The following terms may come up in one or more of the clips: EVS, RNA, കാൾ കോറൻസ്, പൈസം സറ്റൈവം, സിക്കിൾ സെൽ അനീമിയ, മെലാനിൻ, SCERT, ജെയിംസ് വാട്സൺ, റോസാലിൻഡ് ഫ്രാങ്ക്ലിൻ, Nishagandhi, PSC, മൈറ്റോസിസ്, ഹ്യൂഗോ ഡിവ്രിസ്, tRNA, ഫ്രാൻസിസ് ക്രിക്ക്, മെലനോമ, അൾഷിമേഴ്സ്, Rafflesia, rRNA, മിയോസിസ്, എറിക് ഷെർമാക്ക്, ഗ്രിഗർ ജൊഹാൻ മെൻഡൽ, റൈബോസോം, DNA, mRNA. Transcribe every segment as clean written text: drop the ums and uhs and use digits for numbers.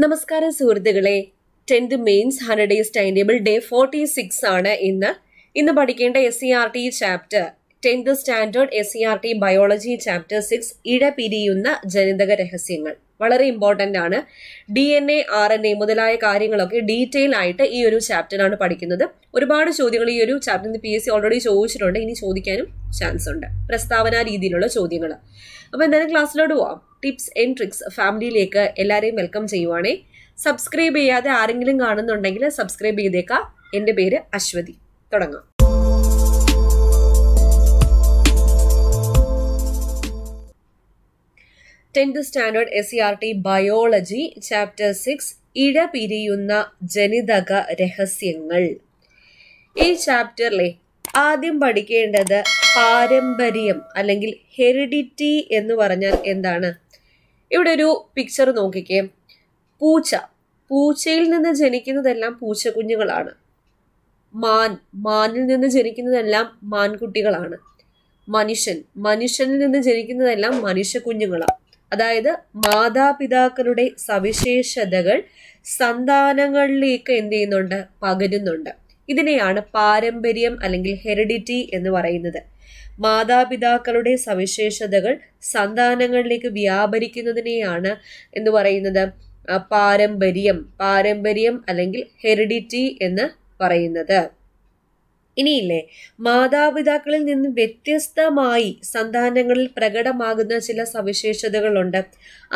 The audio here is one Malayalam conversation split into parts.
നമസ്കാരം സുഹൃത്തുക്കളെ 10th mains 100 days time table day 46 ആണ് ഇന്ന് പഠിക്കേണ്ട SCRT chapter 10th standard SCRT biology chapter 6 ഇടപിരിയുന്ന ജനിതക രഹസ്യങ്ങൾ വളരെ ഇമ്പോർട്ടന്റ് ആണ്. DNA RNA മുതലായ കാര്യങ്ങളൊക്കെ ഡീറ്റെയിൽ ആയിട്ട് ഈ ഒരു ചാപ്റ്ററാണ് പഠിക്കുന്നത്. ഒരുപാട് ചോദ്യങ്ങൾ ഈ ഒരു ചാപ്റ്ററിൽ PSC ഓൾറെഡി ചോദിച്ചിട്ടുണ്ട്, ഇനി ചോദിക്കാനും ചാൻസ് ഉണ്ട്. പ്രസ്താവന രീതിയിലുള്ള ചോദ്യങ്ങൾ. അപ്പോൾ എന്തായാലും ക്ലാസ്സിലോട്ട് പോവാം. ടിപ്സ് ആൻഡ് ട്രിക്സ് ഫാമിലിയിലേക്ക് എല്ലാവരെയും വെൽക്കം ചെയ്യുവാണേ. സബ്സ്ക്രൈബ് ചെയ്യാതെ ആരെങ്കിലും കാണുന്നുണ്ടെങ്കിൽ സബ്സ്ക്രൈബ് ചെയ്തേക്കാം. എൻ്റെ പേര് അശ്വതി. തുടങ്ങാം. Tenth standard SCRT biology chapter 6 ഇടപിരിയുന്ന ജനിതക രഹസ്യങ്ങൾ. ഈ ചാപ്റ്ററിലെ ആദ്യം പഠിക്കേണ്ടത് പാരമ്പര്യം അല്ലെങ്കിൽ ഹെറിഡിറ്റി എന്ന് പറഞ്ഞാൽ എന്താണ്. ഇവിടെ ഒരു പിക്ചർ നോക്കിക്കേ. പൂച്ചയിൽ നിന്ന് ജനിക്കുന്നതെല്ലാം പൂച്ചക്കുഞ്ഞുങ്ങളാണ്. മാനിൽ നിന്ന് ജനിക്കുന്നതെല്ലാം മാൻകുട്ടികളാണ്. മനുഷ്യനിൽ നിന്ന് ജനിക്കുന്നതെല്ലാം മനുഷ്യക്കുഞ്ഞുങ്ങളാണ്. അതായത് മാതാപിതാക്കളുടെ സവിശേഷതകൾ സന്താനങ്ങളിലേക്ക് എന്ത് ചെയ്യുന്നുണ്ട്, പകരുന്നുണ്ട്. ഇതിനെയാണ് പാരമ്പര്യം അല്ലെങ്കിൽ ഹെറിഡിറ്റി എന്ന് പറയുന്നത്. മാതാപിതാക്കളുടെ സവിശേഷതകൾ സന്താനങ്ങളിലേക്ക് വ്യാപരിക്കുന്നതിനെയാണ് എന്ന് പറയുന്നത് പാരമ്പര്യം അല്ലെങ്കിൽ ഹെറിഡിറ്റി എന്ന് പറയുന്നത്. ഇനിയില്ലേ, മാതാപിതാക്കളിൽ നിന്ന് വ്യത്യസ്തമായി സന്താനങ്ങളിൽ പ്രകടമാകുന്ന ചില സവിശേഷതകളുണ്ട്.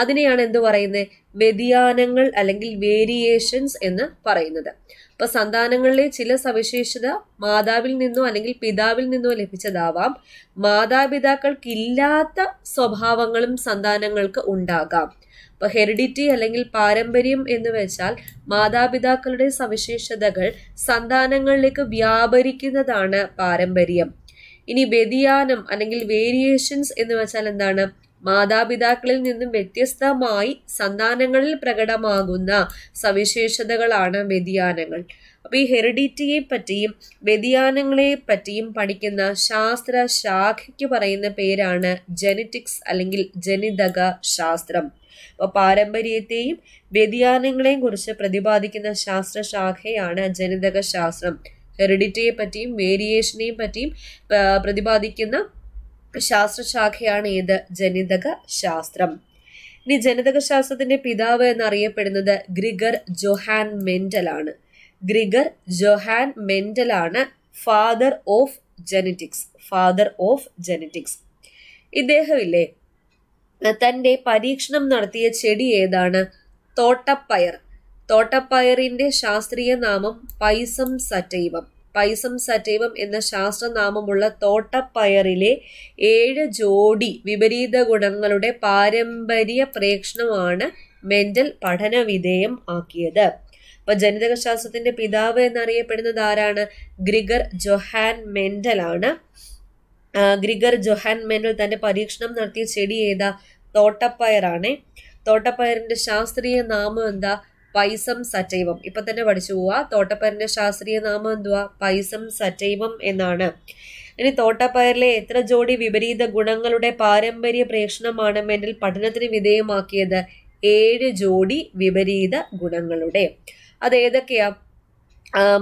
അതിനെയാണ് എന്ത് പറയുന്നത്, വ്യതിയാനങ്ങൾ അല്ലെങ്കിൽ വേരിയേഷൻസ് എന്ന് പറയുന്നത്. അപ്പോൾ സന്താനങ്ങളിലെ ചില സവിശേഷത മാതാവിൽ നിന്നോ അല്ലെങ്കിൽ പിതാവിൽ നിന്നോ ലഭിച്ചതാവാം. മാതാപിതാക്കൾക്കില്ലാത്ത സ്വഭാവങ്ങളും സന്താനങ്ങൾക്ക് ഉണ്ടാകാം. അപ്പോൾ ഹെറിഡിറ്റി അല്ലെങ്കിൽ പാരമ്പര്യം എന്ന് വെച്ചാൽ മാതാപിതാക്കളുടെ സവിശേഷതകൾ സന്താനങ്ങളിലേക്ക് വ്യാപരിക്കുന്നതാണ് പാരമ്പര്യം. ഇനി വ്യതിയാനം അല്ലെങ്കിൽ വേരിയേഷൻസ് എന്ന് വെച്ചാൽ എന്താണ്, മാതാപിതാക്കളിൽ നിന്നും വ്യത്യസ്തമായി സന്താനങ്ങളിൽ പ്രകടമാകുന്ന സവിശേഷതകളാണ് വ്യതിയാനങ്ങൾ. അപ്പോൾ ഈ ഹെറിഡിറ്റിയെ പറ്റിയും വ്യതിയാനങ്ങളെ പറ്റിയും പഠിക്കുന്ന ശാസ്ത്ര ശാഖയ്ക്ക് പറയുന്ന പേരാണ് ജെനറ്റിക്സ് അല്ലെങ്കിൽ ജനിതക ശാസ്ത്രം. അപ്പോൾ പാരമ്പര്യത്തെയും വ്യതിയാനങ്ങളെയും കുറിച്ച് പ്രതിപാദിക്കുന്ന ശാസ്ത്രശാഖയാണ് ജനിതക ശാസ്ത്രം. ഹെറിഡിറ്റിയെ പറ്റിയും വേരിയേഷനെയും പറ്റിയും പ്രതിപാദിക്കുന്ന ശാസ്ത്രശാഖയാണ് ഏത്, ജനിതക ശാസ്ത്രം. ഇനി ജനിതക ശാസ്ത്രത്തിന്റെ പിതാവ് എന്നറിയപ്പെടുന്നത് ഗ്രിഗർ ജൊഹാൻ മെൻഡലാണ് ഫാദർ ഓഫ് ജെനറ്റിക്സ്. ഇദ്ദേഹമില്ലേ, തൻ്റെ പരീക്ഷണം നടത്തിയ ചെടി ഏതാണ്, തോട്ടപ്പയറിൻ്റെ ശാസ്ത്രീയ നാമം പൈസം സറ്റൈവം എന്ന ശാസ്ത്രനാമമുള്ള തോട്ടപ്പയറിലെ 7 ജോഡി വിപരീത ഗുണങ്ങളുടെ പാരമ്പര്യ പ്രേക്ഷണമാണ് മെൻഡൽ പഠന വിധേയം ആക്കിയത്. അപ്പോൾ ജനിതക ശാസ്ത്രത്തിൻ്റെ പിതാവ് എന്നറിയപ്പെടുന്നത് ആരാണ്, ഗ്രിഗർ ജൊഹാൻ മെൻഡൽ തൻ്റെ പരീക്ഷണം നടത്തിയ ചെടി ഏതാ, തോട്ടപ്പയറാണ്. തോട്ടപ്പയറിൻ്റെ ശാസ്ത്രീയ നാമം എന്താ, പൈസം സറ്റൈവം. ഇപ്പം തന്നെ പഠിച്ചു പോവുക. തോട്ടപ്പയറിൻ്റെ ശാസ്ത്രീയ നാമം എന്തുവാ, പൈസം സറ്റൈവം എന്നാണ്. ഇനി തോട്ടപ്പയറിലെ എത്ര ജോഡി വിപരീത ഗുണങ്ങളുടെ പാരമ്പര്യ പ്രേക്ഷണമാണ് മെൻഡൽ പഠനത്തിന് വിധേയമാക്കിയത്, 7 ജോഡി വിപരീത ഗുണങ്ങളുടെ. അതേതൊക്കെയാ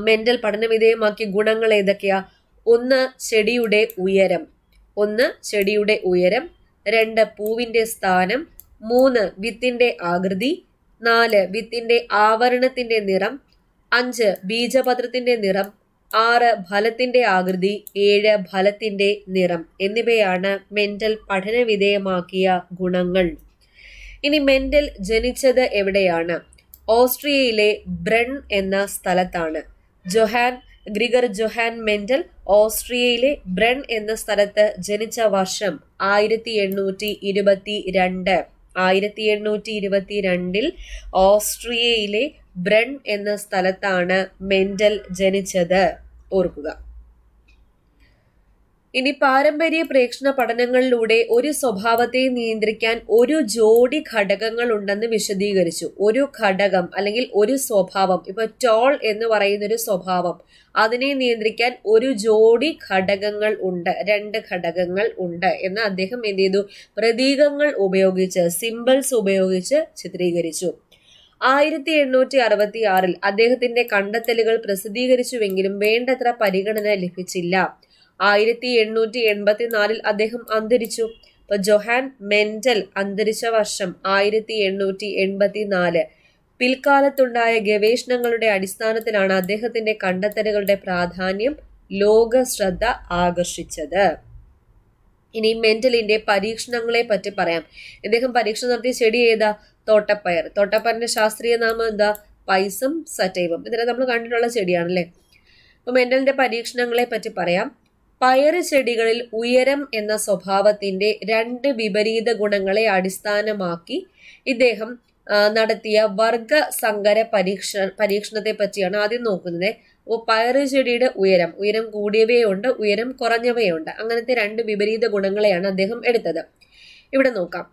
മെൻഡൽ പഠന വിധേയമാക്കിയ ഗുണങ്ങൾ ഏതൊക്കെയാ? ഒന്ന് ചെടിയുടെ ഉയരം, 2 പൂവിൻ്റെ സ്ഥാനം, 3 വിത്തിൻ്റെ ആകൃതി, 4 വിത്തിന്റെ ആവരണത്തിന്റെ നിറം, 5 ബീജപത്രത്തിന്റെ നിറം, 6 ഫലത്തിന്റെ ആകൃതി, 7 ഫലത്തിന്റെ നിറം എന്നിവയാണ് മെൻഡൽ പഠന വിധേയമാക്കിയ ഗുണങ്ങൾ. ഇനി മെൻഡൽ ജനിച്ചത് എവിടെയാണ്, ഓസ്ട്രിയയിലെ ബ്രെൺ എന്ന സ്ഥലത്താണ്. ഗ്രിഗർ ജൊഹാൻ മെൻഡൽ ഓസ്ട്രിയയിലെ ബ്രെൺ എന്ന സ്ഥലത്ത് ജനിച്ച വർഷം 1822. 1822 ഓസ്ട്രിയയിലെ ബ്രെൺ എന്ന സ്ഥലത്താണ് മെൻഡൽ ജനിച്ചത്, ഓർക്കുക. ഇനി പാരമ്പര്യ പ്രേക്ഷണ പഠനങ്ങളിലൂടെ ഒരു സ്വഭാവത്തെ നിയന്ത്രിക്കാൻ ഒരു ജോഡി ഘടകങ്ങൾ ഉണ്ടെന്ന് വിശദീകരിച്ചു. ഒരു ഘടകം അല്ലെങ്കിൽ ഒരു സ്വഭാവം, ഇപ്പൊ ടോൾ എന്ന് പറയുന്നൊരു സ്വഭാവം, അതിനെ നിയന്ത്രിക്കാൻ ഒരു ജോഡി ഘടകങ്ങൾ ഉണ്ട്, 2 ഘടകങ്ങൾ ഉണ്ട് എന്ന് അദ്ദേഹം പ്രതീകങ്ങൾ ഉപയോഗിച്ച്, സിംബൽസ് ഉപയോഗിച്ച് ചിത്രീകരിച്ചു. 1866 അദ്ദേഹത്തിന്റെ കണ്ടെത്തലുകൾ പ്രസിദ്ധീകരിച്ചുവെങ്കിലും വേണ്ടത്ര പരിഗണന ലഭിച്ചില്ല. 1884 അദ്ദേഹം അന്തരിച്ചു. ജൊഹാൻ മെൻഡൽ അന്തരിച്ച വർഷം 1884. പിൽക്കാലത്തുണ്ടായ ഗവേഷണങ്ങളുടെ അടിസ്ഥാനത്തിലാണ് അദ്ദേഹത്തിന്റെ കണ്ടെത്തലുകളുടെ പ്രാധാന്യം ലോക ശ്രദ്ധ ആകർഷിച്ചത്. ഇനി മെൻഡലിന്റെ പരീക്ഷണങ്ങളെ പറ്റി പറയാം. ഇദ്ദേഹം പരീക്ഷണം നടത്തിയ ചെടി ഏതാ? തോട്ടപ്പയർ. തോട്ടപ്പയറിന്റെ ശാസ്ത്രീയ നാമം എന്താ? പൈസം സറ്റൈവം. ഇതിനെ നമ്മൾ കണ്ടിട്ടുള്ള ചെടിയാണല്ലേ. അപ്പൊ മെൻഡലിന്റെ പരീക്ഷണങ്ങളെ പറ്റി പറയാം. പയറ് ചെടികളിൽ ഉയരം എന്ന സ്വഭാവത്തിന്റെ 2 വിപരീത ഗുണങ്ങളെ അടിസ്ഥാനമാക്കി ഇദ്ദേഹം നടത്തിയ വർഗ സങ്കര പരീക്ഷണത്തെ പറ്റിയാണ് ആദ്യം നോക്കുന്നത്. അപ്പോൾ പയറ് ചെടിയുടെ ഉയരം കൂടിയവയുണ്ട്, ഉയരം കുറഞ്ഞവയുണ്ട്. അങ്ങനത്തെ 2 വിപരീത ഗുണങ്ങളെയാണ് അദ്ദേഹം എടുത്തത്. ഇവിടെ നോക്കാം.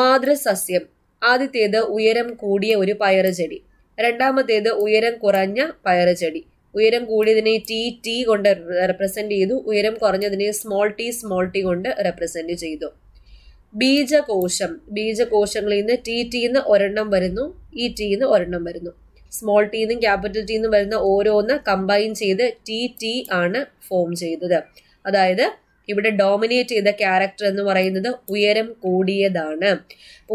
മാതൃസസ്യം ആദ്യത്തേത് ഉയരം കൂടിയ ഒരു പയറ് ചെടി, രണ്ടാമത്തേത് ഉയരം കുറഞ്ഞ പയറ് ചെടി. ഉയരം കൂടിയതിനെ ടി കൊണ്ട് റെപ്രസെന്റ് ചെയ്തു, ഉയരം കുറഞ്ഞതിനെ സ്മോൾ ടി കൊണ്ട് റെപ്രസെന്റ് ചെയ്തു. ബീജകോശങ്ങളിൽ നിന്ന് ടി ഒരെണ്ണം വരുന്നു, ഈ ടിന്ന് ഒരെണ്ണം വരുന്നു. സ്മോൾ ടിന്നും ക്യാപിറ്റൽ ടി നിന്നും വരുന്ന ഓരോന്ന് കമ്പൈൻ ചെയ്ത് ടി ആണ് ഫോം ചെയ്തത്. അതായത് ഇവിടെ ഡോമിനേറ്റ് ചെയ്ത ക്യാരക്ടർ എന്ന് പറയുന്നത് ഉയരം കൂടിയതാണ്.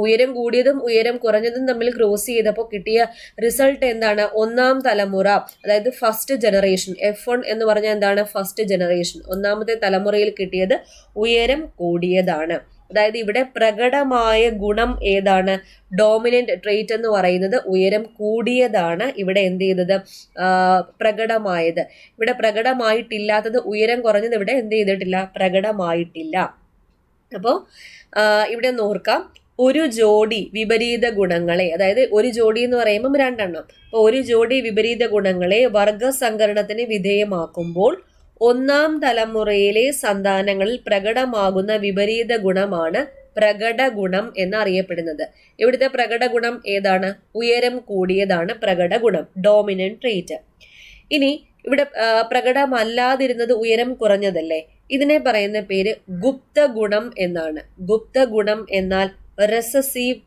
ഉയരം കൂടിയതും ഉയരം കുറഞ്ഞതും തമ്മിൽ ക്രോസ് ചെയ്തപ്പോൾ കിട്ടിയ റിസൾട്ട് എന്താണ്? 1ാം തലമുറ, അതായത് ഫസ്റ്റ് ജനറേഷൻ, F1 എന്ന് പറഞ്ഞാൽ എന്താണ്? ഫസ്റ്റ് ജനറേഷൻ, 1ാമത്തെ തലമുറയിൽ കിട്ടിയത് ഉയരം കൂടിയതാണ്. അതായത് ഇവിടെ പ്രകടമായ ഗുണം ഏതാണ്? ഡോമിനന്റ് ട്രേറ്റ് എന്ന് പറയുന്നത് ഉയരം കൂടിയതാണ്. ഇവിടെ എന്ത് ചെയ്തത്? പ്രകടമായത്. ഇവിടെ പ്രകടമായിട്ടില്ലാത്തത്, ഉയരം കുറഞ്ഞത് ഇവിടെ എന്ത് ചെയ്തിട്ടില്ല? പ്രകടമായിട്ടില്ല. അപ്പോൾ ഇവിടെ നോക്കാം, ഒരു ജോഡി വിപരീത ഗുണങ്ങളെ, അതായത് ഒരു ജോഡി എന്ന് പറയുമ്പം 2 എണ്ണം. അപ്പോൾ ഒരു ജോഡി വിപരീത ഗുണങ്ങളെ വർഗസംകരണത്തിന് വിധേയമാക്കുമ്പോൾ 1ാം തലമുറയിലെ സന്താനങ്ങളിൽ പ്രകടമാകുന്ന വിപരീത ഗുണമാണ് പ്രകട ഗുണം എന്നറിയപ്പെടുന്നത്. ഇവിടുത്തെ പ്രകട ഗുണം ഏതാണ്? ഉയരം കൂടിയതാണ് പ്രകട ഗുണം, ഡോമിനന്റ് ട്രേറ്റ്. ഇനി ഇവിടെ പ്രകടമല്ലാതിരുന്നത് ഉയരം കുറഞ്ഞതല്ലേ, ഇതിനെ പറയുന്ന പേര് ഗുപ്ത ഗുണം എന്നാണ്. ഗുപ്ത ഗുണം എന്നാൽ റെസസീവ്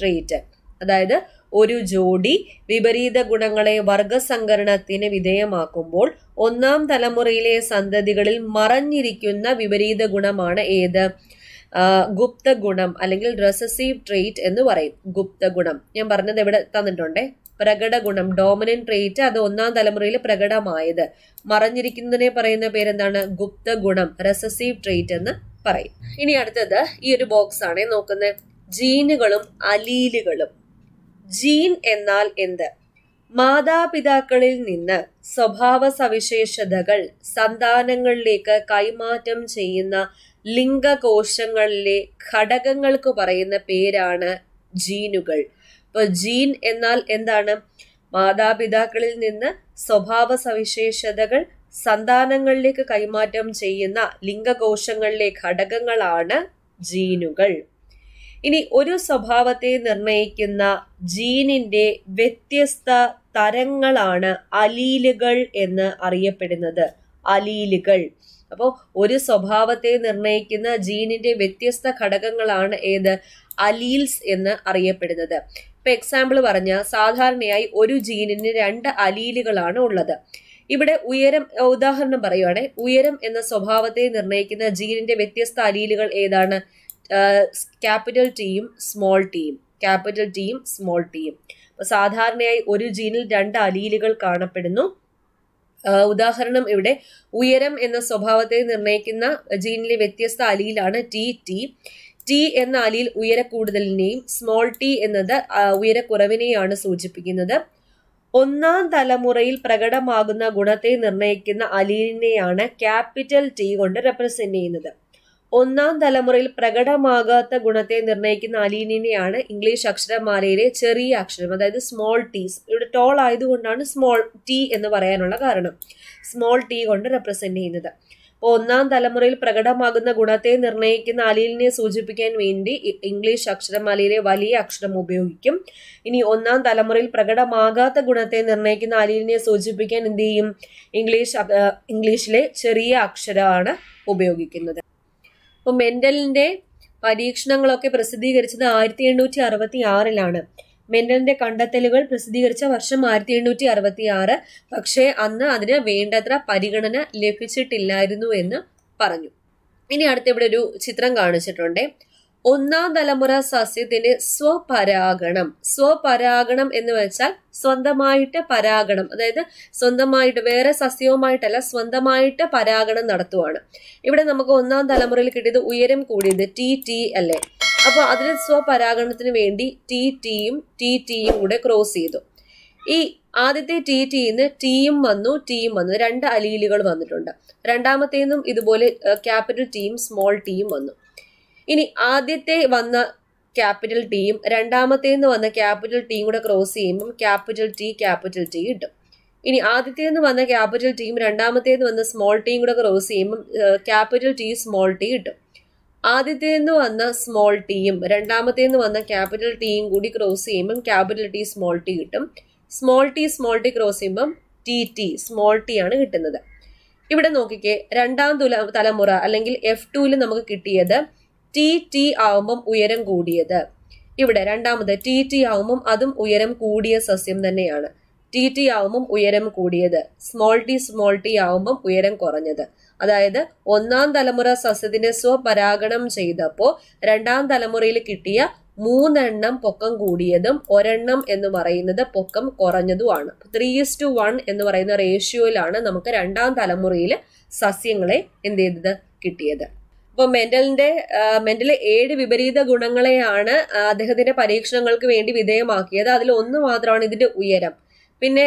ട്രേറ്റ്. അതായത് ഒരു ജോഡി വിപരീത ഗുണങ്ങളെ വർഗസംകരണത്തിന് വിധേയമാക്കുമ്പോൾ 1ാം തലമുറയിലെ സന്തതികളിൽ മറഞ്ഞിരിക്കുന്ന വിപരീത ഗുണമാണ് ഏത്? ഗുപ്ത ഗുണം അല്ലെങ്കിൽ റെസസീവ് ട്രേറ്റ് എന്ന് പറയും. ഗുപ്ത ഗുണം ഞാൻ പറഞ്ഞത് ഇവിടെ തന്നിട്ടുണ്ടേ. പ്രകട ഗുണം ഡോമിനന്റ് ട്രേറ്റ്, അത് 1ാം തലമുറയിൽ പ്രകടമായത്, മറഞ്ഞിരിക്കുന്നതിനെ പറയുന്ന പേരെന്താണ്? ഗുപ്ത ഗുണം, റെസസീവ് ട്രേറ്റ് എന്ന് പറയും. ഇനി അടുത്തത് ഈ ഒരു ബോക്സ് ആണ് നോക്കുന്നത്, ജീനുകളും അലീലുകളും. ജീൻ എന്നാൽ എന്ത്? മാതാപിതാക്കളിൽ നിന്ന് സ്വഭാവ സവിശേഷതകൾ സന്താനങ്ങളിലേക്ക് കൈമാറ്റം ചെയ്യുന്ന ലിംഗകോശങ്ങളിലെ ഘടകങ്ങൾക്ക് പറയുന്ന പേരാണ് ജീനുകൾ. അപ്പോൾ ജീൻ എന്നാൽ എന്താണ്? മാതാപിതാക്കളിൽ നിന്ന് സ്വഭാവ സവിശേഷതകൾ സന്താനങ്ങളിലേക്ക് കൈമാറ്റം ചെയ്യുന്ന ലിംഗകോശങ്ങളിലെ ഘടകങ്ങളാണ് ജീനുകൾ. ഇനി ഒരു സ്വഭാവത്തെ നിർണയിക്കുന്ന ജീനിന്റെ വ്യത്യസ്ത തരങ്ങളാണ് അലീലുകൾ എന്ന് അറിയപ്പെടുന്നത്. അലീലുകൾ. അപ്പോൾ ഒരു സ്വഭാവത്തെ നിർണയിക്കുന്ന ജീനിന്റെ വ്യത്യസ്ത ഘടകങ്ങളാണ് ഏത്? അലീൽസ് എന്ന് അറിയപ്പെടുന്നത്. ഇപ്പൊ എക്സാമ്പിൾ പറഞ്ഞാൽ സാധാരണയായി ഒരു ജീനിന് 2 അലീലുകളാണ് ഉള്ളത്. ഇവിടെ ഉയരം ഉദാഹരണം പറയുവാണെങ്കിൽ ഉയരം എന്ന സ്വഭാവത്തെ നിർണയിക്കുന്ന ജീനിന്റെ വ്യത്യസ്ത അലീലുകൾ ഏതാണ്? ക്യാപിറ്റൽ ടിയും സ്മോൾ ടിയും. അപ്പോൾ സാധാരണയായി ഒരു ജീനിൽ 2 അലീലുകൾ കാണപ്പെടുന്നു. ഉദാഹരണം ഇവിടെ ഉയരം എന്ന സ്വഭാവത്തെ നിർണ്ണയിക്കുന്ന ജീനിലെ വ്യത്യസ്ത അലീലാണ് ടി എന്ന അലീൽ ഉയരക്കൂടുതലിനെയും സ്മോൾ ടി എന്നത് ഉയരക്കുറവിനെയാണ് സൂചിപ്പിക്കുന്നത്. 1ാം തലമുറയിൽ പ്രകടമാകുന്ന ഗുണത്തെ നിർണ്ണയിക്കുന്ന അലീലിനെയാണ് ക്യാപിറ്റൽ ടി കൊണ്ട് റെപ്രസെന്റ് ചെയ്യുന്നത്. 1ാം തലമുറയിൽ പ്രകടമാകാത്ത ഗുണത്തെ നിർണ്ണയിക്കുന്ന അലീലിനെയാണ് ഇംഗ്ലീഷ് അക്ഷരമാലയിലെ ചെറിയ അക്ഷരം, അതായത് സ്മോൾ ടീസ്. ഇവിടെ ടോൾ ആയതുകൊണ്ടാണ് സ്മോൾ ടി എന്ന് പറയാനുള്ള കാരണം, സ്മോൾ ടി കൊണ്ട് റെപ്രസെന്റ് ചെയ്യുന്നത്. അപ്പോൾ 1ാം തലമുറയിൽ പ്രകടമാകുന്ന ഗുണത്തെ നിർണ്ണയിക്കുന്ന അലീലിനെ സൂചിപ്പിക്കാൻ വേണ്ടി ഇംഗ്ലീഷ് അക്ഷരമാലയിലെ വലിയ അക്ഷരം ഉപയോഗിക്കും. ഇനി 1ാം തലമുറയിൽ പ്രകടമാകാത്ത ഗുണത്തെ നിർണ്ണയിക്കുന്ന അലീലിനെ സൂചിപ്പിക്കാൻ എന്ത് ചെയ്യും? ഇംഗ്ലീഷിലെ ചെറിയ അക്ഷരമാണ് ഉപയോഗിക്കുന്നത്. അപ്പോൾ മെൻഡലിൻ്റെ പരീക്ഷണങ്ങളൊക്കെ പ്രസിദ്ധീകരിച്ചത് 1866-ലാണ്. മെൻഡലിന്റെ കണ്ടെത്തലുകൾ പ്രസിദ്ധീകരിച്ച വർഷം 1866. പക്ഷേ അന്ന് അതിന് വേണ്ടത്ര പരിഗണന ലഭിച്ചിട്ടില്ലായിരുന്നു എന്ന് പറഞ്ഞു. ഇനി അടുത്ത ഇവിടെ ഒരു ചിത്രം കാണിച്ചിട്ടുണ്ട്. ഒന്നാം തലമുറ സസ്യത്തിന് സ്വപരാഗണം. സ്വപരാഗണം എന്ന് വെച്ചാൽ സ്വന്തമായിട്ട് പരാഗണം, അതായത് സ്വന്തമായിട്ട് വേറെ സസ്യവുമായിട്ടല്ല സ്വന്തമായിട്ട് പരാഗണം നടത്തുവാണ്. ഇവിടെ നമുക്ക് ഒന്നാം തലമുറയിൽ കിട്ടിയത് ഉയരം കൂടിയത് ടി അല്ലേ. അപ്പോൾ അതിന് സ്വപരാഗണത്തിന് വേണ്ടി ടിയും കൂടെ ക്രോസ് ചെയ്തു. ഈ ആദ്യത്തെ ടിന്ന് ടിയും വന്നു രണ്ട് അലീലുകൾ വന്നിട്ടുണ്ട്. രണ്ടാമത്തേന്നും ഇതുപോലെ ക്യാപിറ്റൽ ടിയും സ്മോൾ ടിയും വന്നു. ഇനി ആദ്യത്തെ വന്ന ക്യാപിറ്റൽ ടിയും രണ്ടാമത്തേന്ന് വന്ന ക്യാപിറ്റൽ ടിയും കൂടെ ക്രോസ് ചെയ്യുമ്പം ക്യാപിറ്റൽ ടി കിട്ടും. ഇനി ആദ്യത്തേന്ന് വന്ന ക്യാപിറ്റൽ ടിയും രണ്ടാമത്തേന്ന് വന്ന സ്മോൾ ടിയും കൂടെ ക്രോസ് ചെയ്യുമ്പം ക്യാപിറ്റൽ ടി സ്മോൾ ടി കിട്ടും. ആദ്യത്തേന്ന് വന്ന സ്മോൾ ടിയും രണ്ടാമത്തേന്ന് വന്ന ക്യാപിറ്റൽ ടിയും കൂടി ക്രോസ് ചെയ്യുമ്പം ക്യാപിറ്റൽ ടി സ്മോൾ ടി കിട്ടും. സ്മോൾ ടി ക്രോസ് ചെയ്യുമ്പം ടി സ്മോൾ ടി ആണ് കിട്ടുന്നത്. ഇവിടെ നോക്കിക്കേ, രണ്ടാം തലമുറ അല്ലെങ്കിൽ F2 നമുക്ക് കിട്ടിയത് ടി ആവുമ്പം ഉയരം കൂടിയത്. ഇവിടെ രണ്ടാമത് ടി ആവുമ്പം അതും ഉയരം കൂടിയ സസ്യം തന്നെയാണ്. ടി ആവുമ്പം ഉയരം കൂടിയത്, സ്മോൾ ടി ആവുമ്പം ഉയരം കുറഞ്ഞത്. അതായത് ഒന്നാം തലമുറ സസ്യത്തിനെ സ്വപരാഗണം ചെയ്തപ്പോൾ രണ്ടാം തലമുറയിൽ കിട്ടിയ 3 പൊക്കം കൂടിയതും 1 എന്ന് പറയുന്നത് പൊക്കം കുറഞ്ഞതുമാണ്. 3:1 എന്ന് പറയുന്ന റേഷ്യോയിലാണ് നമുക്ക് രണ്ടാം തലമുറയിൽ സസ്യങ്ങളെ എന്ത് ചെയ്തത് കിട്ടിയത്. അപ്പോൾ മെൻഡലിന്റെ 7 വിപരീത ഗുണങ്ങളെയാണ് അദ്ദേഹത്തിന്റെ പരീക്ഷണങ്ങൾക്ക് വേണ്ടി വിധേയമാക്കിയത്. അതിൽ ഒന്ന് മാത്രമാണ് ഇതിന്റെ ഉയരം. പിന്നെ